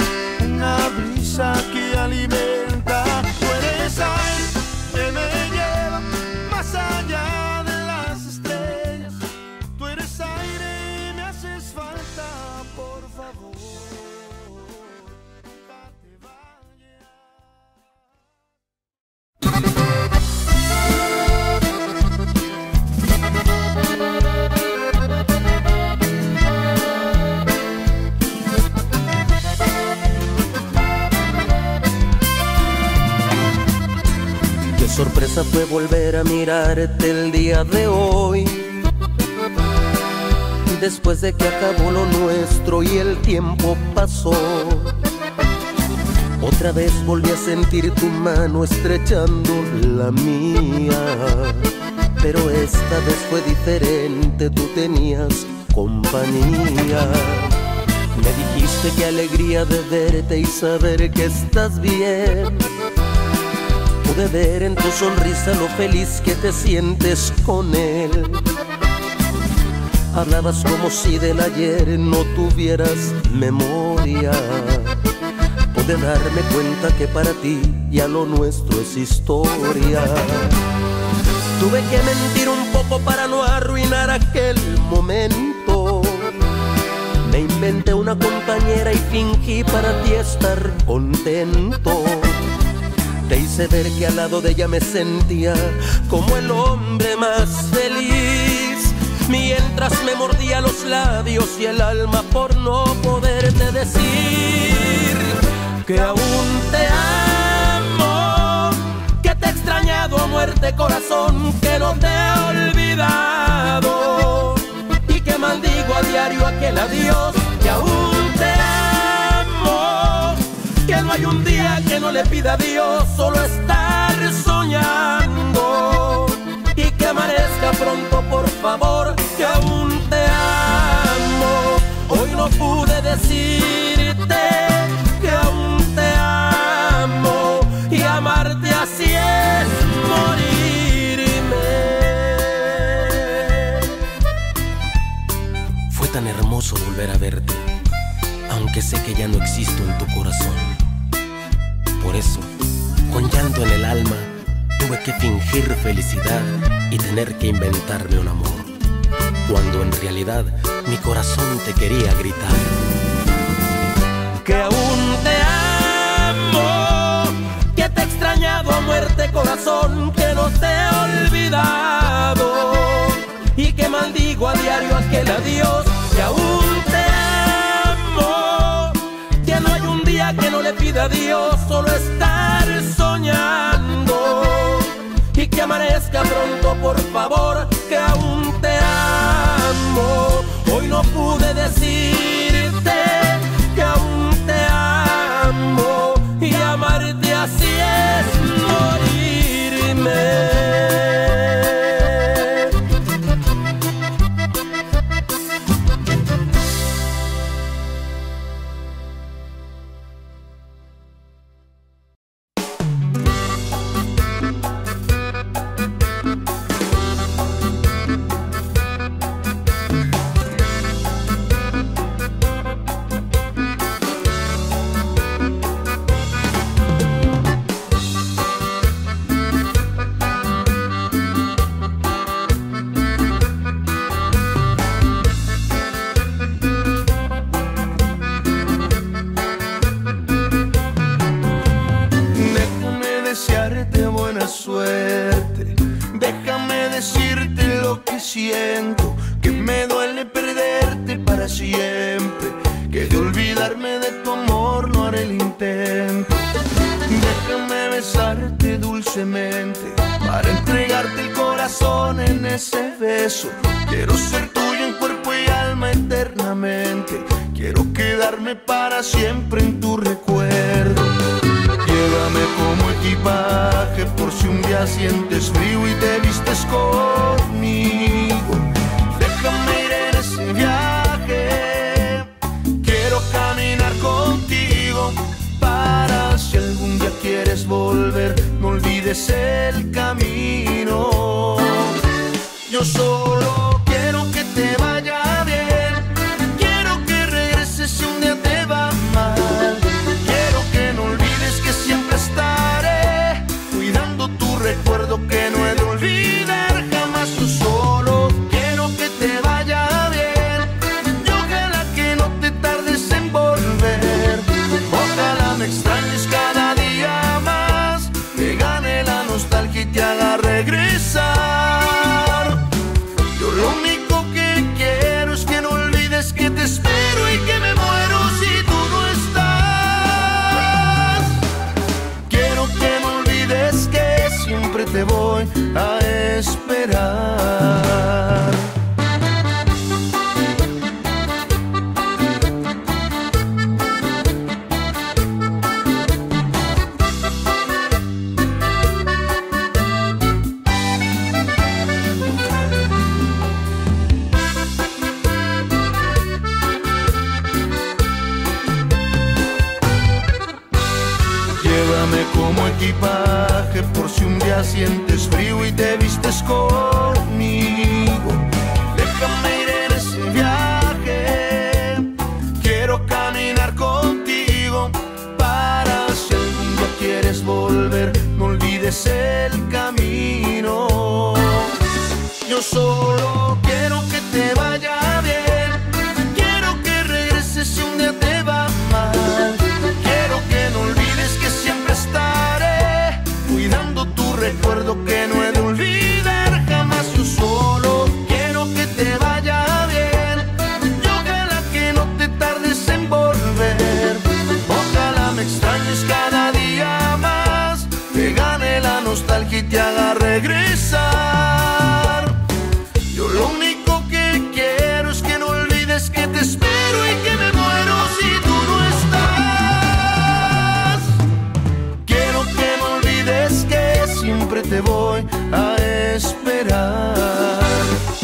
una brisa que alimenta. Tú eres aire que me lleva más allá de las estrellas. Tú eres aire y me haces falta, por favor. Sorpresa fue volver a mirarte el día de hoy, después de que acabó lo nuestro y el tiempo pasó. Otra vez volví a sentir tu mano estrechando la mía, pero esta vez fue diferente, tú tenías compañía. Me dijiste qué alegría de verte y saber que estás bien. Pude ver en tu sonrisa lo feliz que te sientes con él. Hablabas como si del ayer no tuvieras memoria. Pude darme cuenta que para ti ya lo nuestro es historia. Tuve que mentir un poco para no arruinar aquel momento. Me inventé una compañera y fingí para ti estar contento. Te hice ver que al lado de ella me sentía como el hombre más feliz. mientras me mordía los labios y el alma por no poderte decir que aún te amo, que te he extrañado a muerte, corazón, que no te he olvidado y que maldigo a diario aquel adiós, que aún te amo, que no hay un día que no le pida a Dios solo estar soñando y que amanezca pronto, por favor, que aún te amo. Hoy no pude decirte que aún te amo, y amarte así es morirme. Fue tan hermoso volver a verte, aunque sé que ya no existo en tu corazón. Por eso, con llanto en el alma, tuve que fingir felicidad y tener que inventarme un amor, cuando en realidad mi corazón te quería gritar que aún te amo, que te he extrañado a muerte, corazón, que no te he olvidado y que maldigo a diario aquel adiós, que aún te amo, que no hay un día que no le pida a Dios solo estar soñando y que amanezca pronto, por favor, que aún te amo. Hoy no pude decirte que aún te amo, y amarte así es morirme. Recuerdo que no he de olvidar jamás.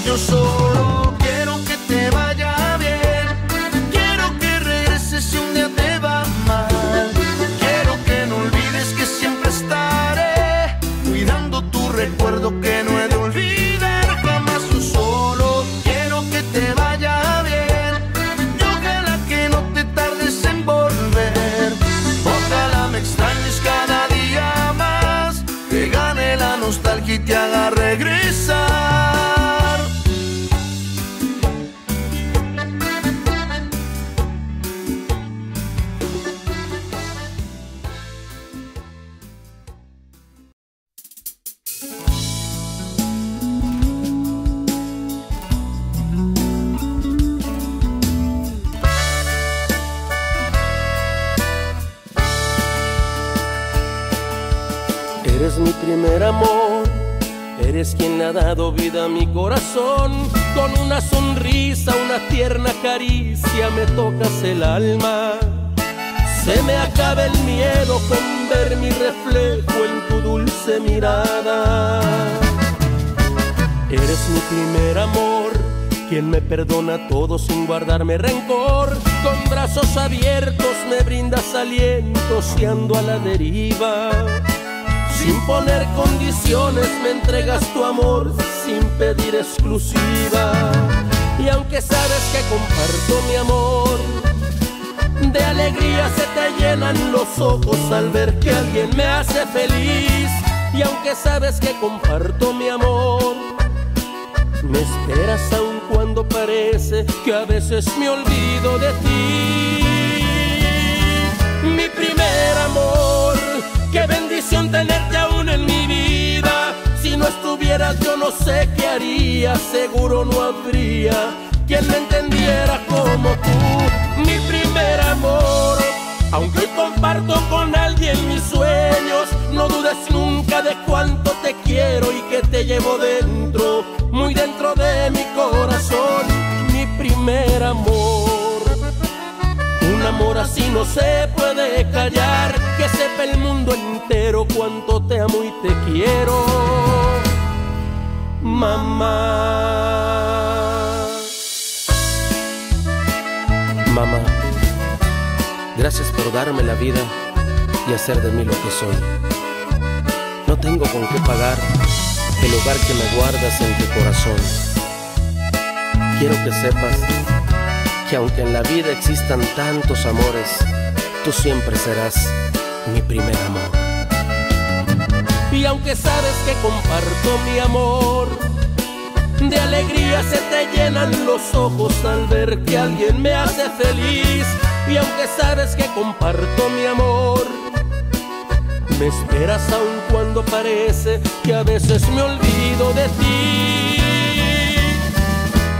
Yo solo quiero que te vaya bien, quiero que regreses si un día te va mal, quiero que no olvides que siempre estaré cuidando tu recuerdo que no he de olvidar jamás. Yo solo quiero que te vaya bien, yo ojalá que no te tardes en volver, ojalá me extrañes cada día más, que gane la nostalgia y te haga regresar. Eres mi primer amor, eres quien ha dado vida a mi corazón. Con una sonrisa, una tierna caricia me tocas el alma. Se me acaba el miedo con ver mi reflejo en tu dulce mirada. Eres mi primer amor, quien me perdona todo sin guardarme rencor. Con brazos abiertos me brindas aliento si ando a la deriva. Sin poner condiciones me entregas tu amor sin pedir exclusiva. Y aunque sabes que comparto mi amor, de alegría se te llenan los ojos al ver que alguien me hace feliz. Y aunque sabes que comparto mi amor, me esperas aun cuando parece que a veces me olvido de ti. Mi primer amor, qué bendición tenerte aún en mi vida. Si no estuvieras yo no sé qué haría, seguro no habría quien me entendiera como tú. Mi primer amor, aunque hoy comparto con alguien mis sueños, no dudes nunca de cuánto te quiero y que te llevo dentro, muy dentro de mi corazón. Mi primer amor, un amor así no se puede callar, que sepa el mundo entero cuánto te amo y te quiero, mamá. Mamá, gracias por darme la vida y hacer de mí lo que soy. No tengo con qué pagar el lugar que me guardas en tu corazón. Quiero que sepas que aunque en la vida existan tantos amores, tú siempre serás mi primer amor. Y aunque sabes que comparto mi amor, de alegría se te llenan los ojos al ver que alguien me hace feliz. Y aunque sabes que comparto mi amor, me esperas aun cuando parece que a veces me olvido de ti.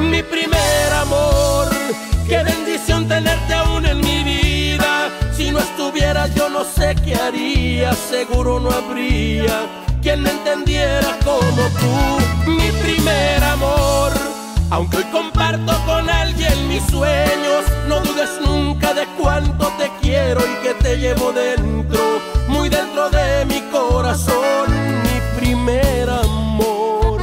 Mi primer amor, qué bendición tenerte aún en mi vida. Si no estuvieras yo no sé qué haría, seguro no habría quien me entendiera como tú. Mi primer amor, aunque hoy comparto con alguien mis sueños, no dudes nunca de cuánto te quiero y que te llevo dentro, muy dentro de mi corazón. Mi primer amor,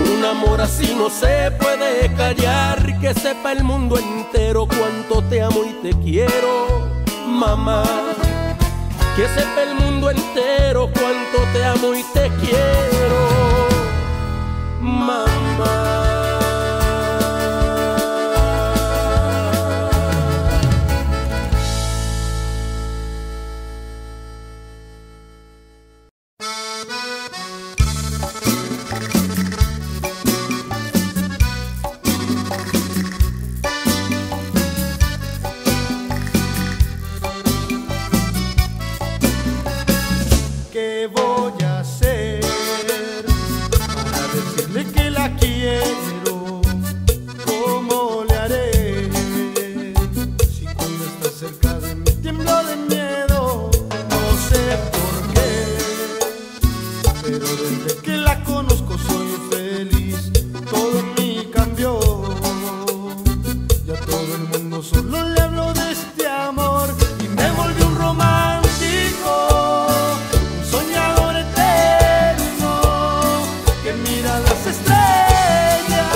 un amor así no se puede callar, que sepa el mundo entero cuánto te amo y te quiero, mamá. Que sepa el mundo entero cuánto te amo y te quiero, mamá. Las estrellas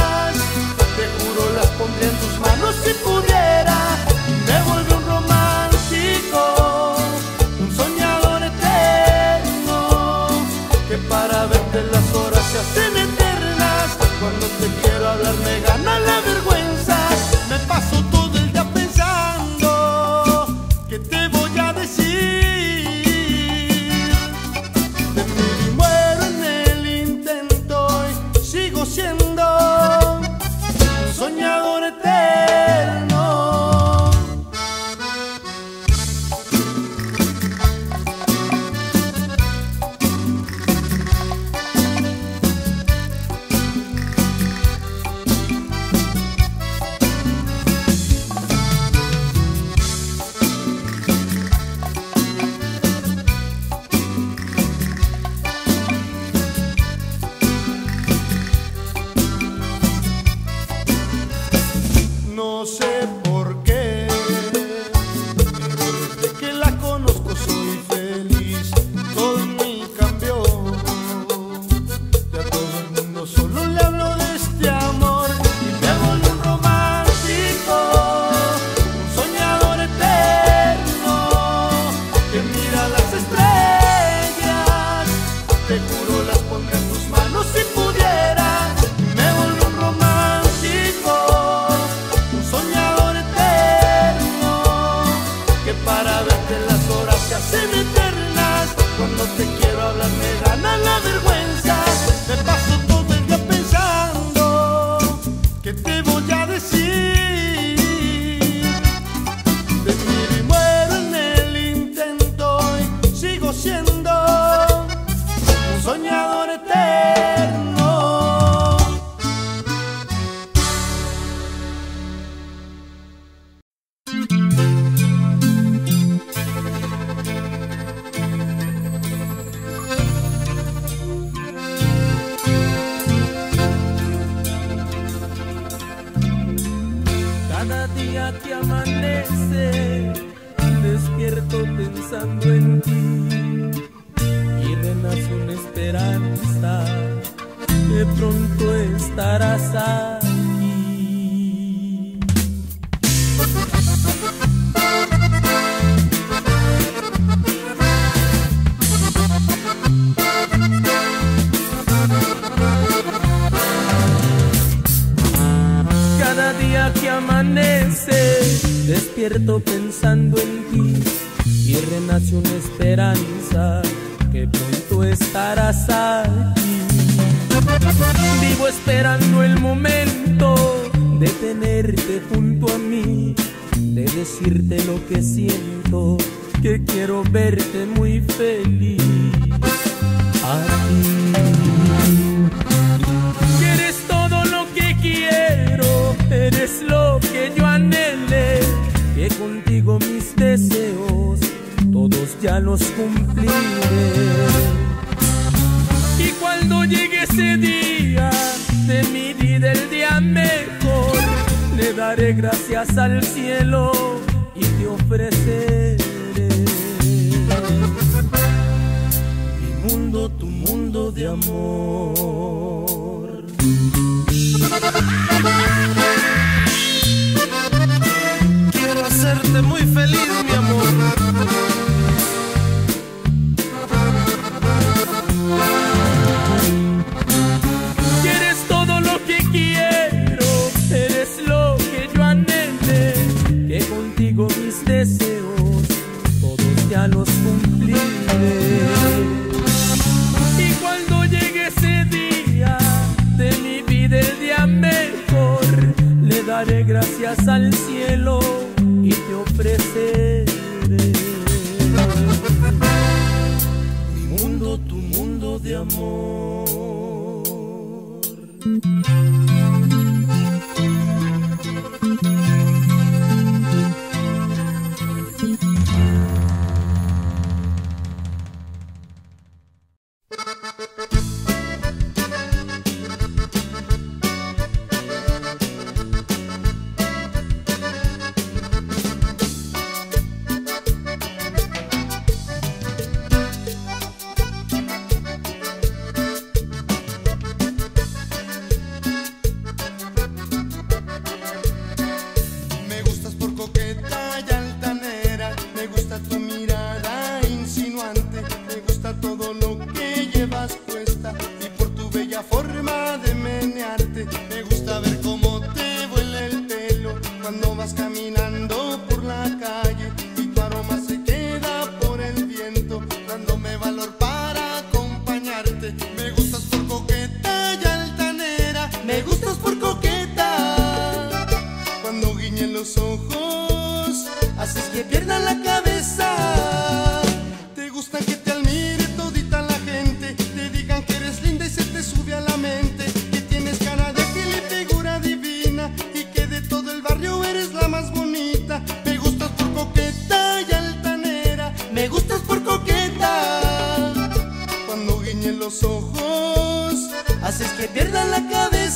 Pierdan la cabeza.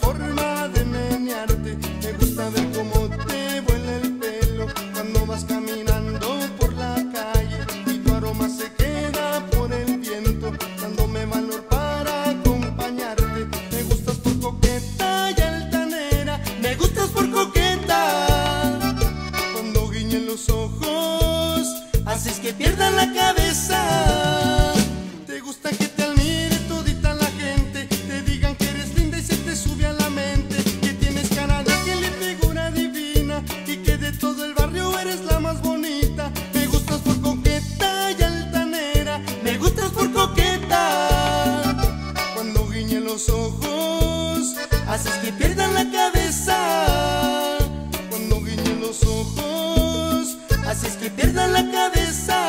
forma de menearte. Me gusta ver cómo te vuela el pelo cuando vas caminando por la calle, y tu aroma se queda por el viento dándome valor para acompañarte. Me gustas por coqueta y altanera, me gustas por coqueta, cuando guiñen los ojos haces que pierdan la cabeza. Te gusta que te admire todita la gente, te digan que eres linda y se te sube a la mente, que tienes cara de ángel y figura divina, y que de todo el barrio eres la más bonita. Me gustas por coqueta y altanera, me gustas por coqueta, cuando guiñe los ojos haces que pierdan la cabeza. Cuando guiñe los ojos haces que pierdan la cabeza.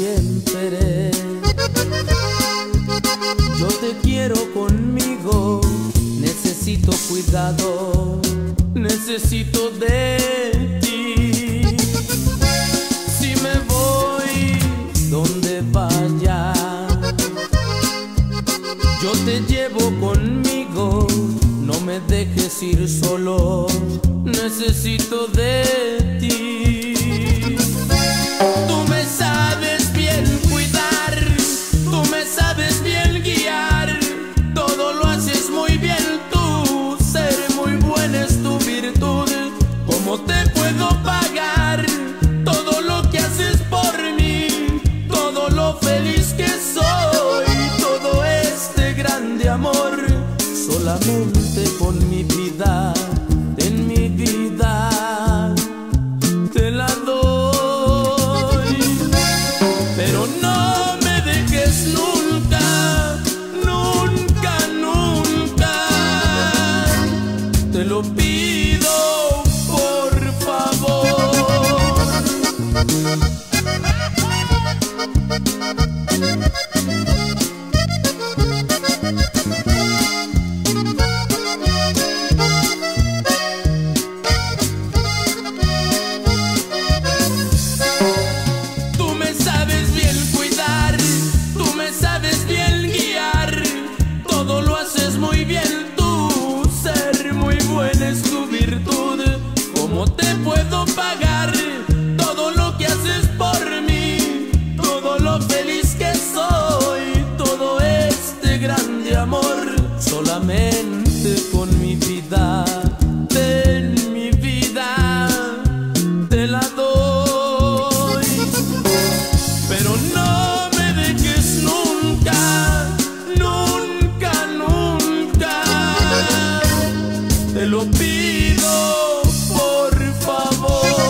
Siempre yo te quiero conmigo, necesito cuidado, necesito de ti. Si me voy donde vaya, yo te llevo conmigo, no me dejes ir solo, necesito de ti. Tú me sabes solamente con mi vida, en mi vida te la doy. Pero no me dejes nunca, nunca, nunca. Te lo pido, por favor.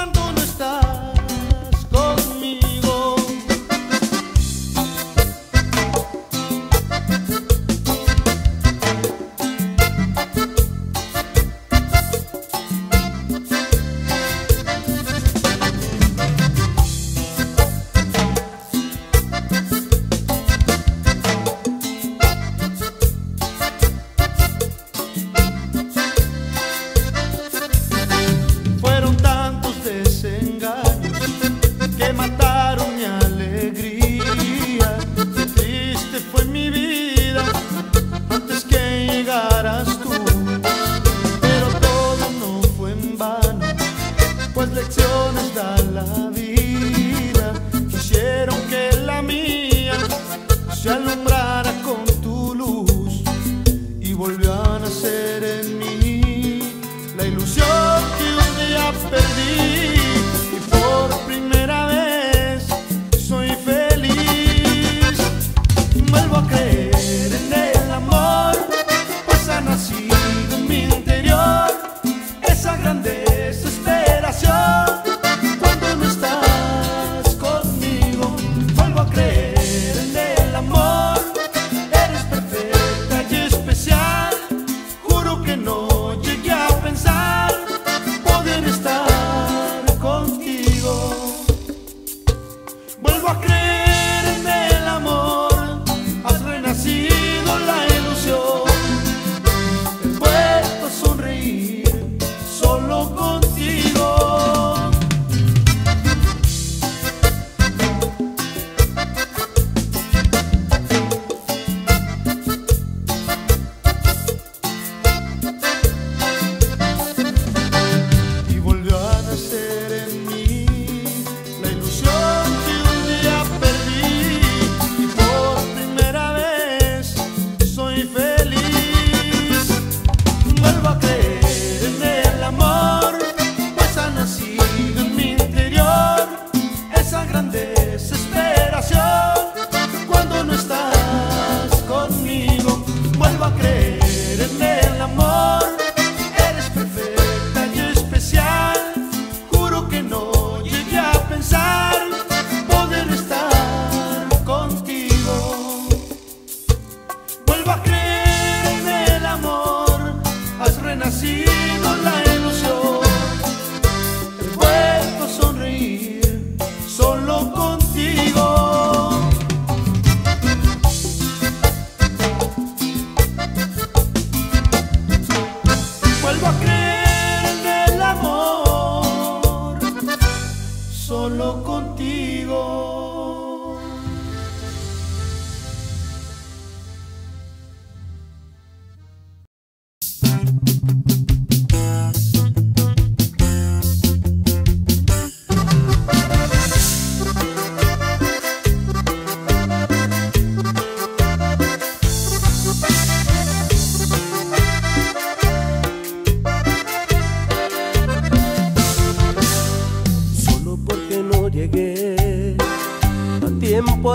Cuando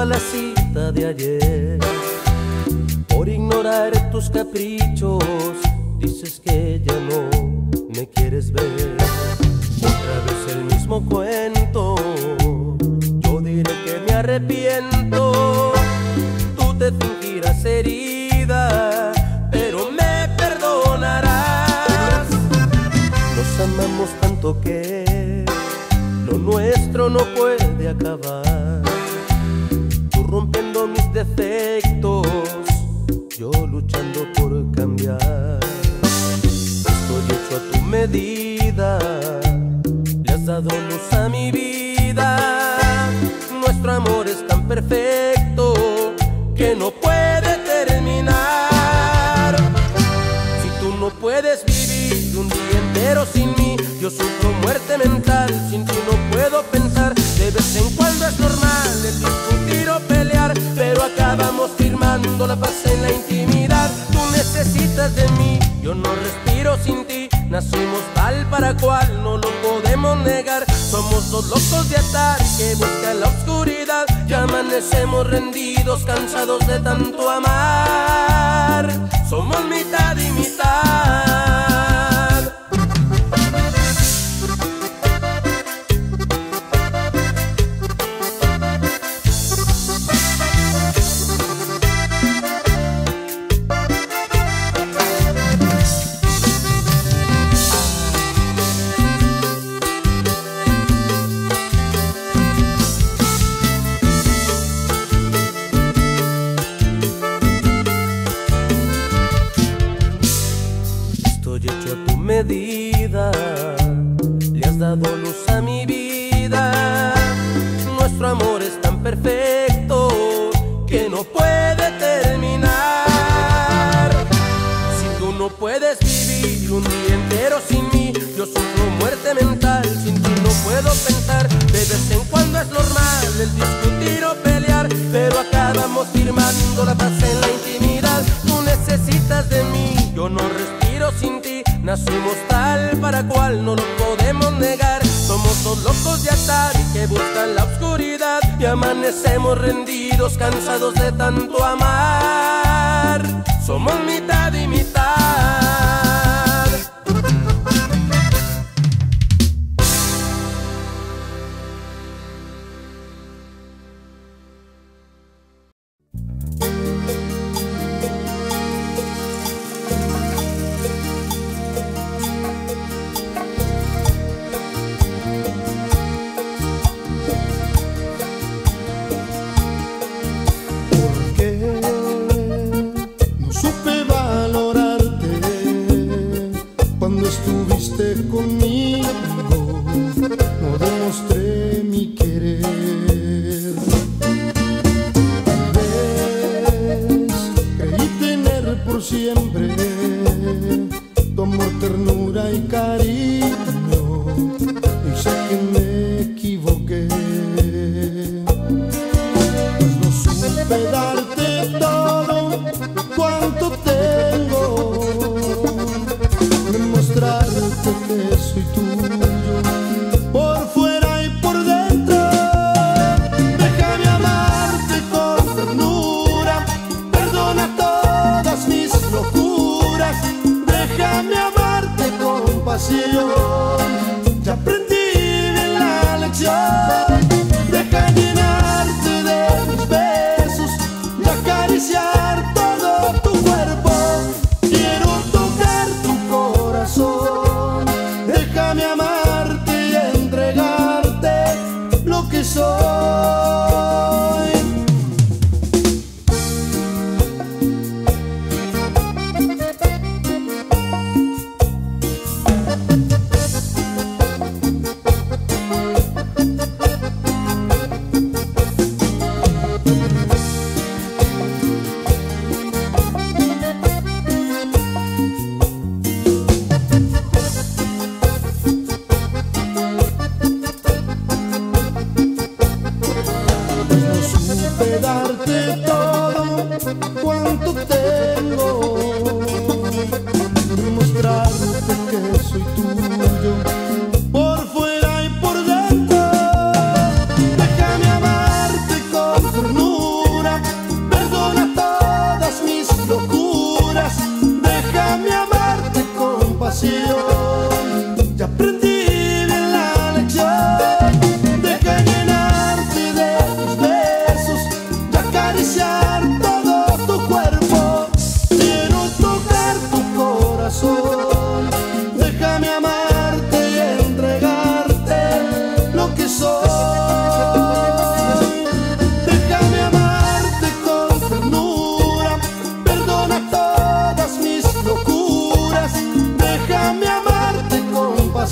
a la cita de ayer. Por ignorar tus caprichos, dices que ya no me quieres ver. Otra vez el mismo cuento, yo diré que me arrepiento. Tú te fingirás herida, pero me perdonarás. Nos amamos tanto que lo nuestro no puede acabar. Tú rompiendo mis defectos, yo luchando por cambiar. Estoy hecho a tu medida, le has dado luz a mi vida. Nuestro amor es tan perfecto que no puede terminar. Si tú no puedes vivir un día entero sin mí, yo sufro muerte mental, sin ti no puedo pensar. De vez en cuando es normal el discutir o pelear, pero acabamos firmando la paz en la intimidad. Tú necesitas de mí, yo no respiro sin ti. Nacimos tal para cual, no lo podemos negar. Somos dos locos de atar que buscan la oscuridad. Ya amanecemos rendidos, cansados de tanto amar. Somos mitad y mitad. Le has dado luz a mi vida, nuestro amor es tan perfecto que no puede terminar. Si tú no puedes vivir un día entero sin mí, yo sufro muerte mental, sin ti no puedo pensar. De vez en cuando es normal el discutir o pelear, pero acabamos firmando la paz en la intimidad. Tú necesitas de mí, yo no respiro sin ti. Nacimos tal para cual, no lo podemos negar. Somos dos locos de atar que buscan la oscuridad. Y amanecemos rendidos, cansados de tanto amar. Somos mitad y mitad. Conmigo no demostré mi querer. Tal vez creí tener por siempre tu amor, ternura y cariño, y sé que me equivoqué, pues no supe darte todo cuanto tengo. Demostrarte que soy tuyo por fuera y por dentro. Déjame amarte con ternura, perdona todas mis locuras. Déjame amarte con pasión, ya aprendí de la lección. Deja llenarte de mis besos y acariciar todo tu cuerpo. Déjame amarte y entregarte lo que soy. Por fuera y por dentro, déjame amarte con ternura.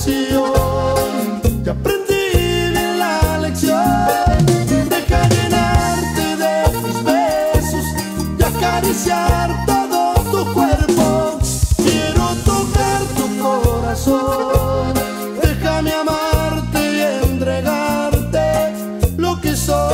pasión, ya aprendí bien la lección. Deja llenarte de mis besos y acariciar todo tu cuerpo. Quiero tocar tu corazón, déjame amarte y entregarte lo que soy.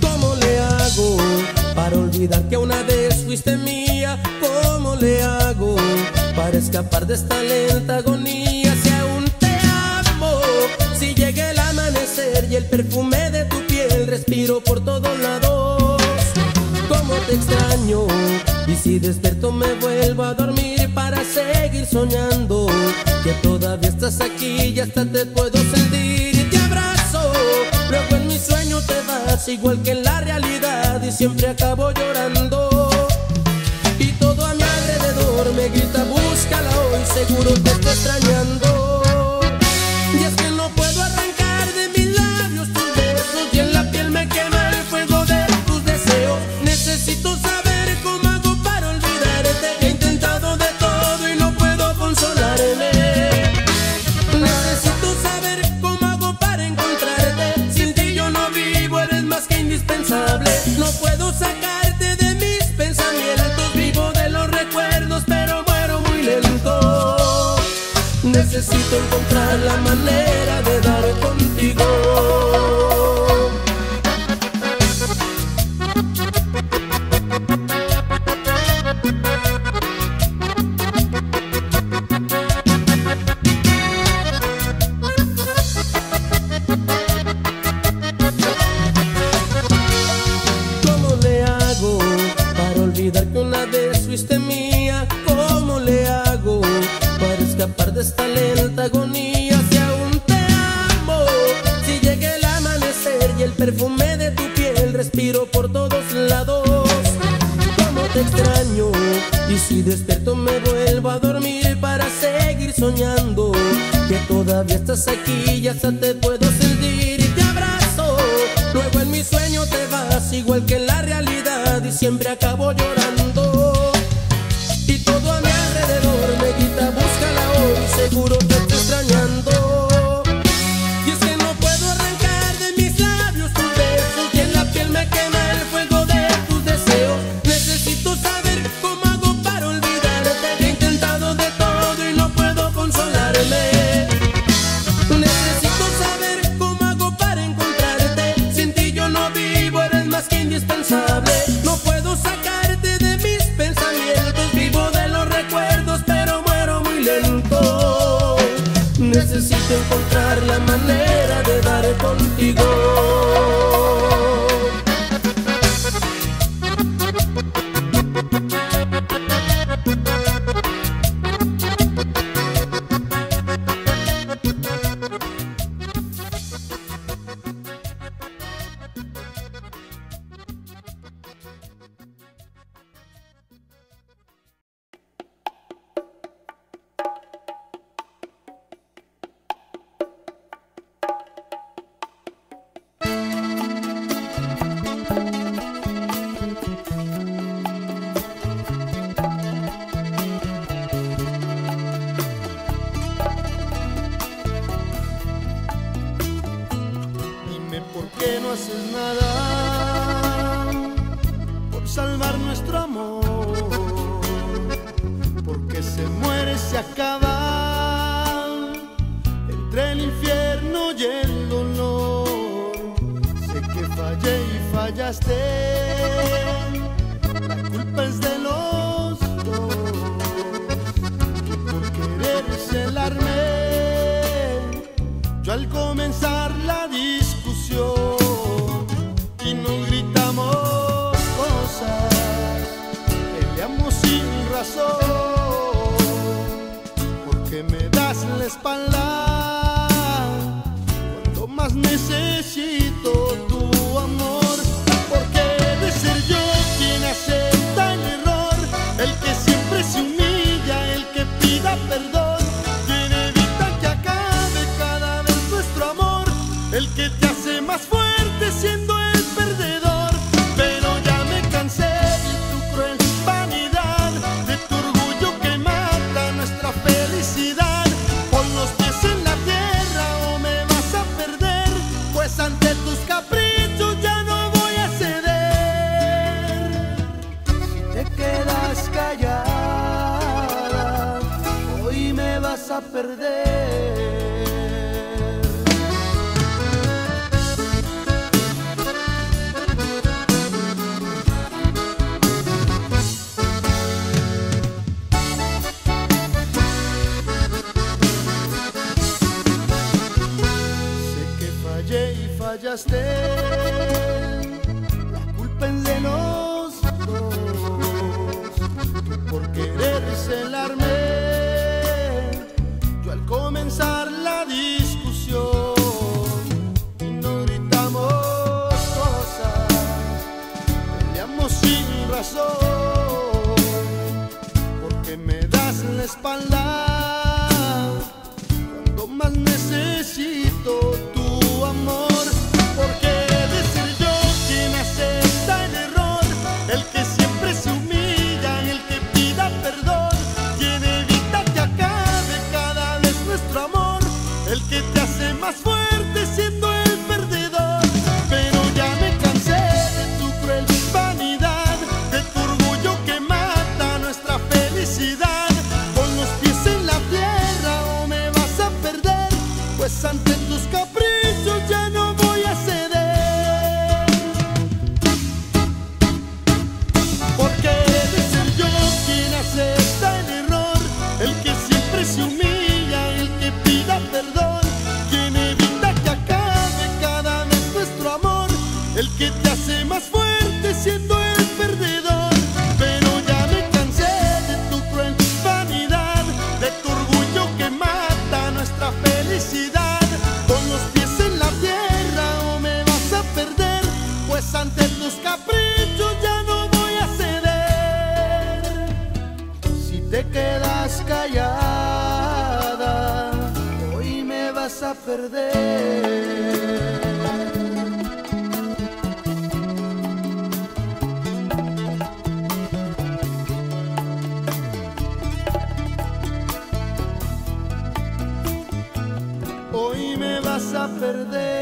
¿Cómo le hago para olvidar que una vez fuiste mía? ¿Cómo le hago para escapar de esta lenta agonía? Si aún te amo, si llega el amanecer y el perfume de tu piel respiro por todos lados. Cómo te extraño, y si despierto me vuelvo a dormir para seguir soñando que todavía estás aquí y hasta te puedo sentir. Y te abrazo, luego en mi sueño te vas igual que en la realidad y siempre acabo llorando. Y todo a mi alrededor me grita búscala hoy, seguro te está extrañando. Y es que no puedo arrancar de mis labios tus besos y en la piel me quema el fuego de tus deseos. Necesito saber cómo hago para olvidarte, he intentado de todo y no puedo consolarme. Necesito saber cómo hago para encontrarte, sin ti yo no vivo, eres más que indispensable. No puedo sacar necesito encontrar la manera de dar contigo. ¿Cómo le hago para olvidar que una vez fuiste mía? ¿Cómo le hago para escapar de esta lenta agonía? Si aún te amo, si llega el amanecer y el perfume de tu piel respiro por todos lados. Cómo te extraño, y si despierto me vuelvo a dormir para seguir soñando que todavía estás aquí y hasta te puedo sentir. Y te abrazo, luego en mi sueño te vas igual que en la realidad y siempre acabo llorando. Y todo a mi alrededor me grita búscala hoy, seguro te estoy extrañando. Y es que no puedo arrancar de mis labios tus besos y en la piel me quema el fuego de tus deseos. Necesito saber cómo hago para olvidarte, he intentado de todo y no puedo consolarme. Necesito saber cómo hago para encontrarte, sin ti yo no vivo, eres más que indispensable. No puedo sacarte de mis pensamientos, vivo de los recuerdos pero muero muy lento. Necesito encontrar la manera de dar contigo. Yo al comenzar la discusión las palabras cuando más necesito tu amor, porque he de ser yo quien acepta el error, el que siempre se humilla, el que pida perdón, quien evita que acabe cada vez nuestro amor, el que te hace más fuerte siendo el perdedor. Pero ya me cansé de tu cruel vanidad, de tu orgullo que mata nuestra felicidad. Pon los pies en la tierra o me vas a perder, pues ante tus caprichos ya no voy a ceder. Te quedas callada, hoy me vas a perder. Y fallaste, la culpa es de los dos, por querer celarme, yo al comenzar la discusión, y no gritamos cosas, peleamos sin razón, porque me das la espalda cuando más necesito tu amor, porque he de ser yo quien acepta el error, el que siempre se humilla, el que pida perdón, quien evita que acabe cada vez nuestro amor, el que te hace más fuerte siendo el perdedor. Pero ya me cansé de tu cruel vanidad, de tu orgullo que mata nuestra felicidad. Con los pies en la tierra o me vas a perder, pues ante tus caprichos ya no voy a ceder, porque he de ser yo quien acepta el error, el que siempre se humilla, el que pida perdón, quien evita que acabe cada vez nuestro amor, el que te hace más fuerte siendo el perdedor. Pero ya me cansé de tu cruel vanidad, de tu orgullo que mata nuestra felicidad. Con los pies ante tus caprichos ya no voy a ceder. Si te quedas callada, hoy me vas a perder. Hoy me vas a perder.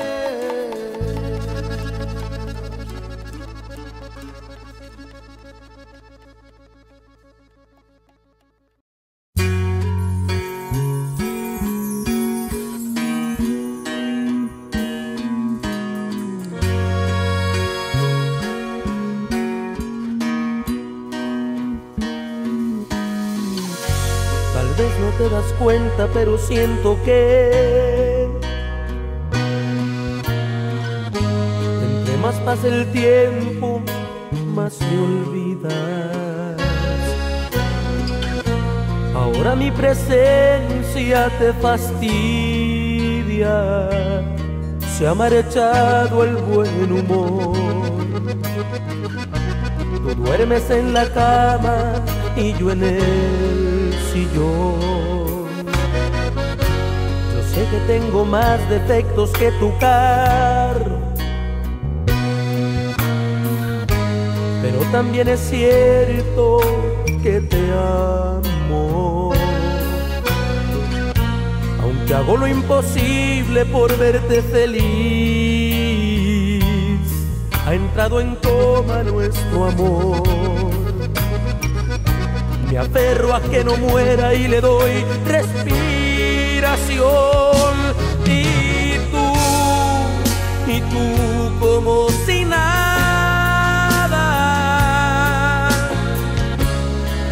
Te das cuenta, pero siento que entre más pasa el tiempo, más me olvidas. Ahora mi presencia te fastidia, se ha marchado el buen humor. Tú duermes en la cama y yo en el sillón. Yo sé que tengo más defectos que tu carro, pero también es cierto que te amo. Aunque hago lo imposible por verte feliz, ha entrado en coma nuestro amor. Me aferro a que no muera y le doy respiración. Y tú, y tú como si nada,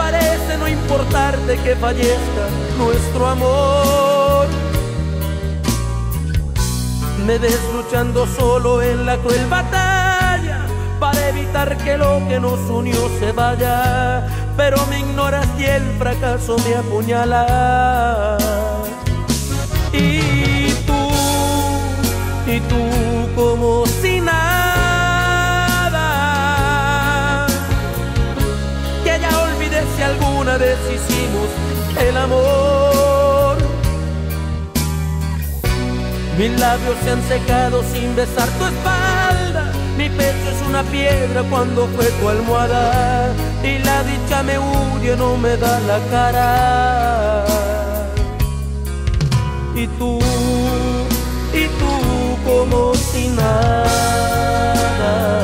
parece no importarte que fallezca nuestro amor. Me ves luchando solo en la cruel batalla para evitar que lo que nos unió se vaya, pero me ignoras y el fracaso me apuñala. y tú como si nada. Que ya olvidé si alguna vez hicimos el amor. Mis labios se han secado sin besar tu espalda. Mi pecho es una piedra cuando fue tu almohada. Y la dicha me huye, no me da la cara. Y tú, y tú como si nada.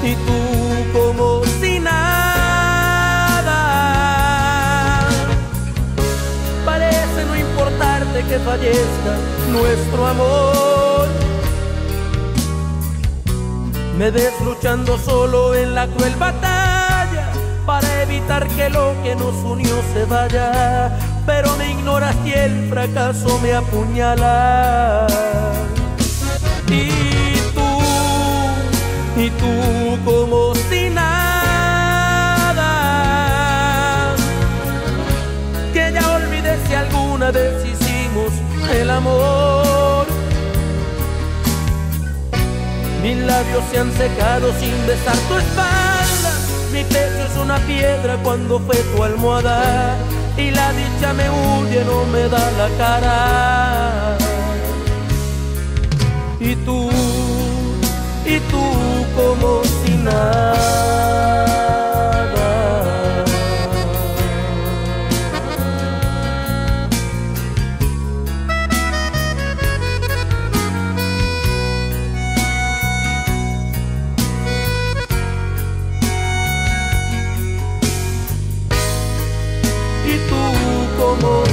Y tú, y tú como si nada. Que fallezca nuestro amor. Me ves luchando solo en la cruel batalla para evitar que lo que nos unió se vaya. Pero me ignoras y el fracaso me apuñala. Y tú, y tú como si nada. Que ya olvidé si alguna vez hicimos el amor. Mis labios se han secado sin besar tu espalda. Mi pecho es una piedra cuando fue tu almohada. Y la dicha me huye, no me da la cara. Y tú, y tú como si nada. Como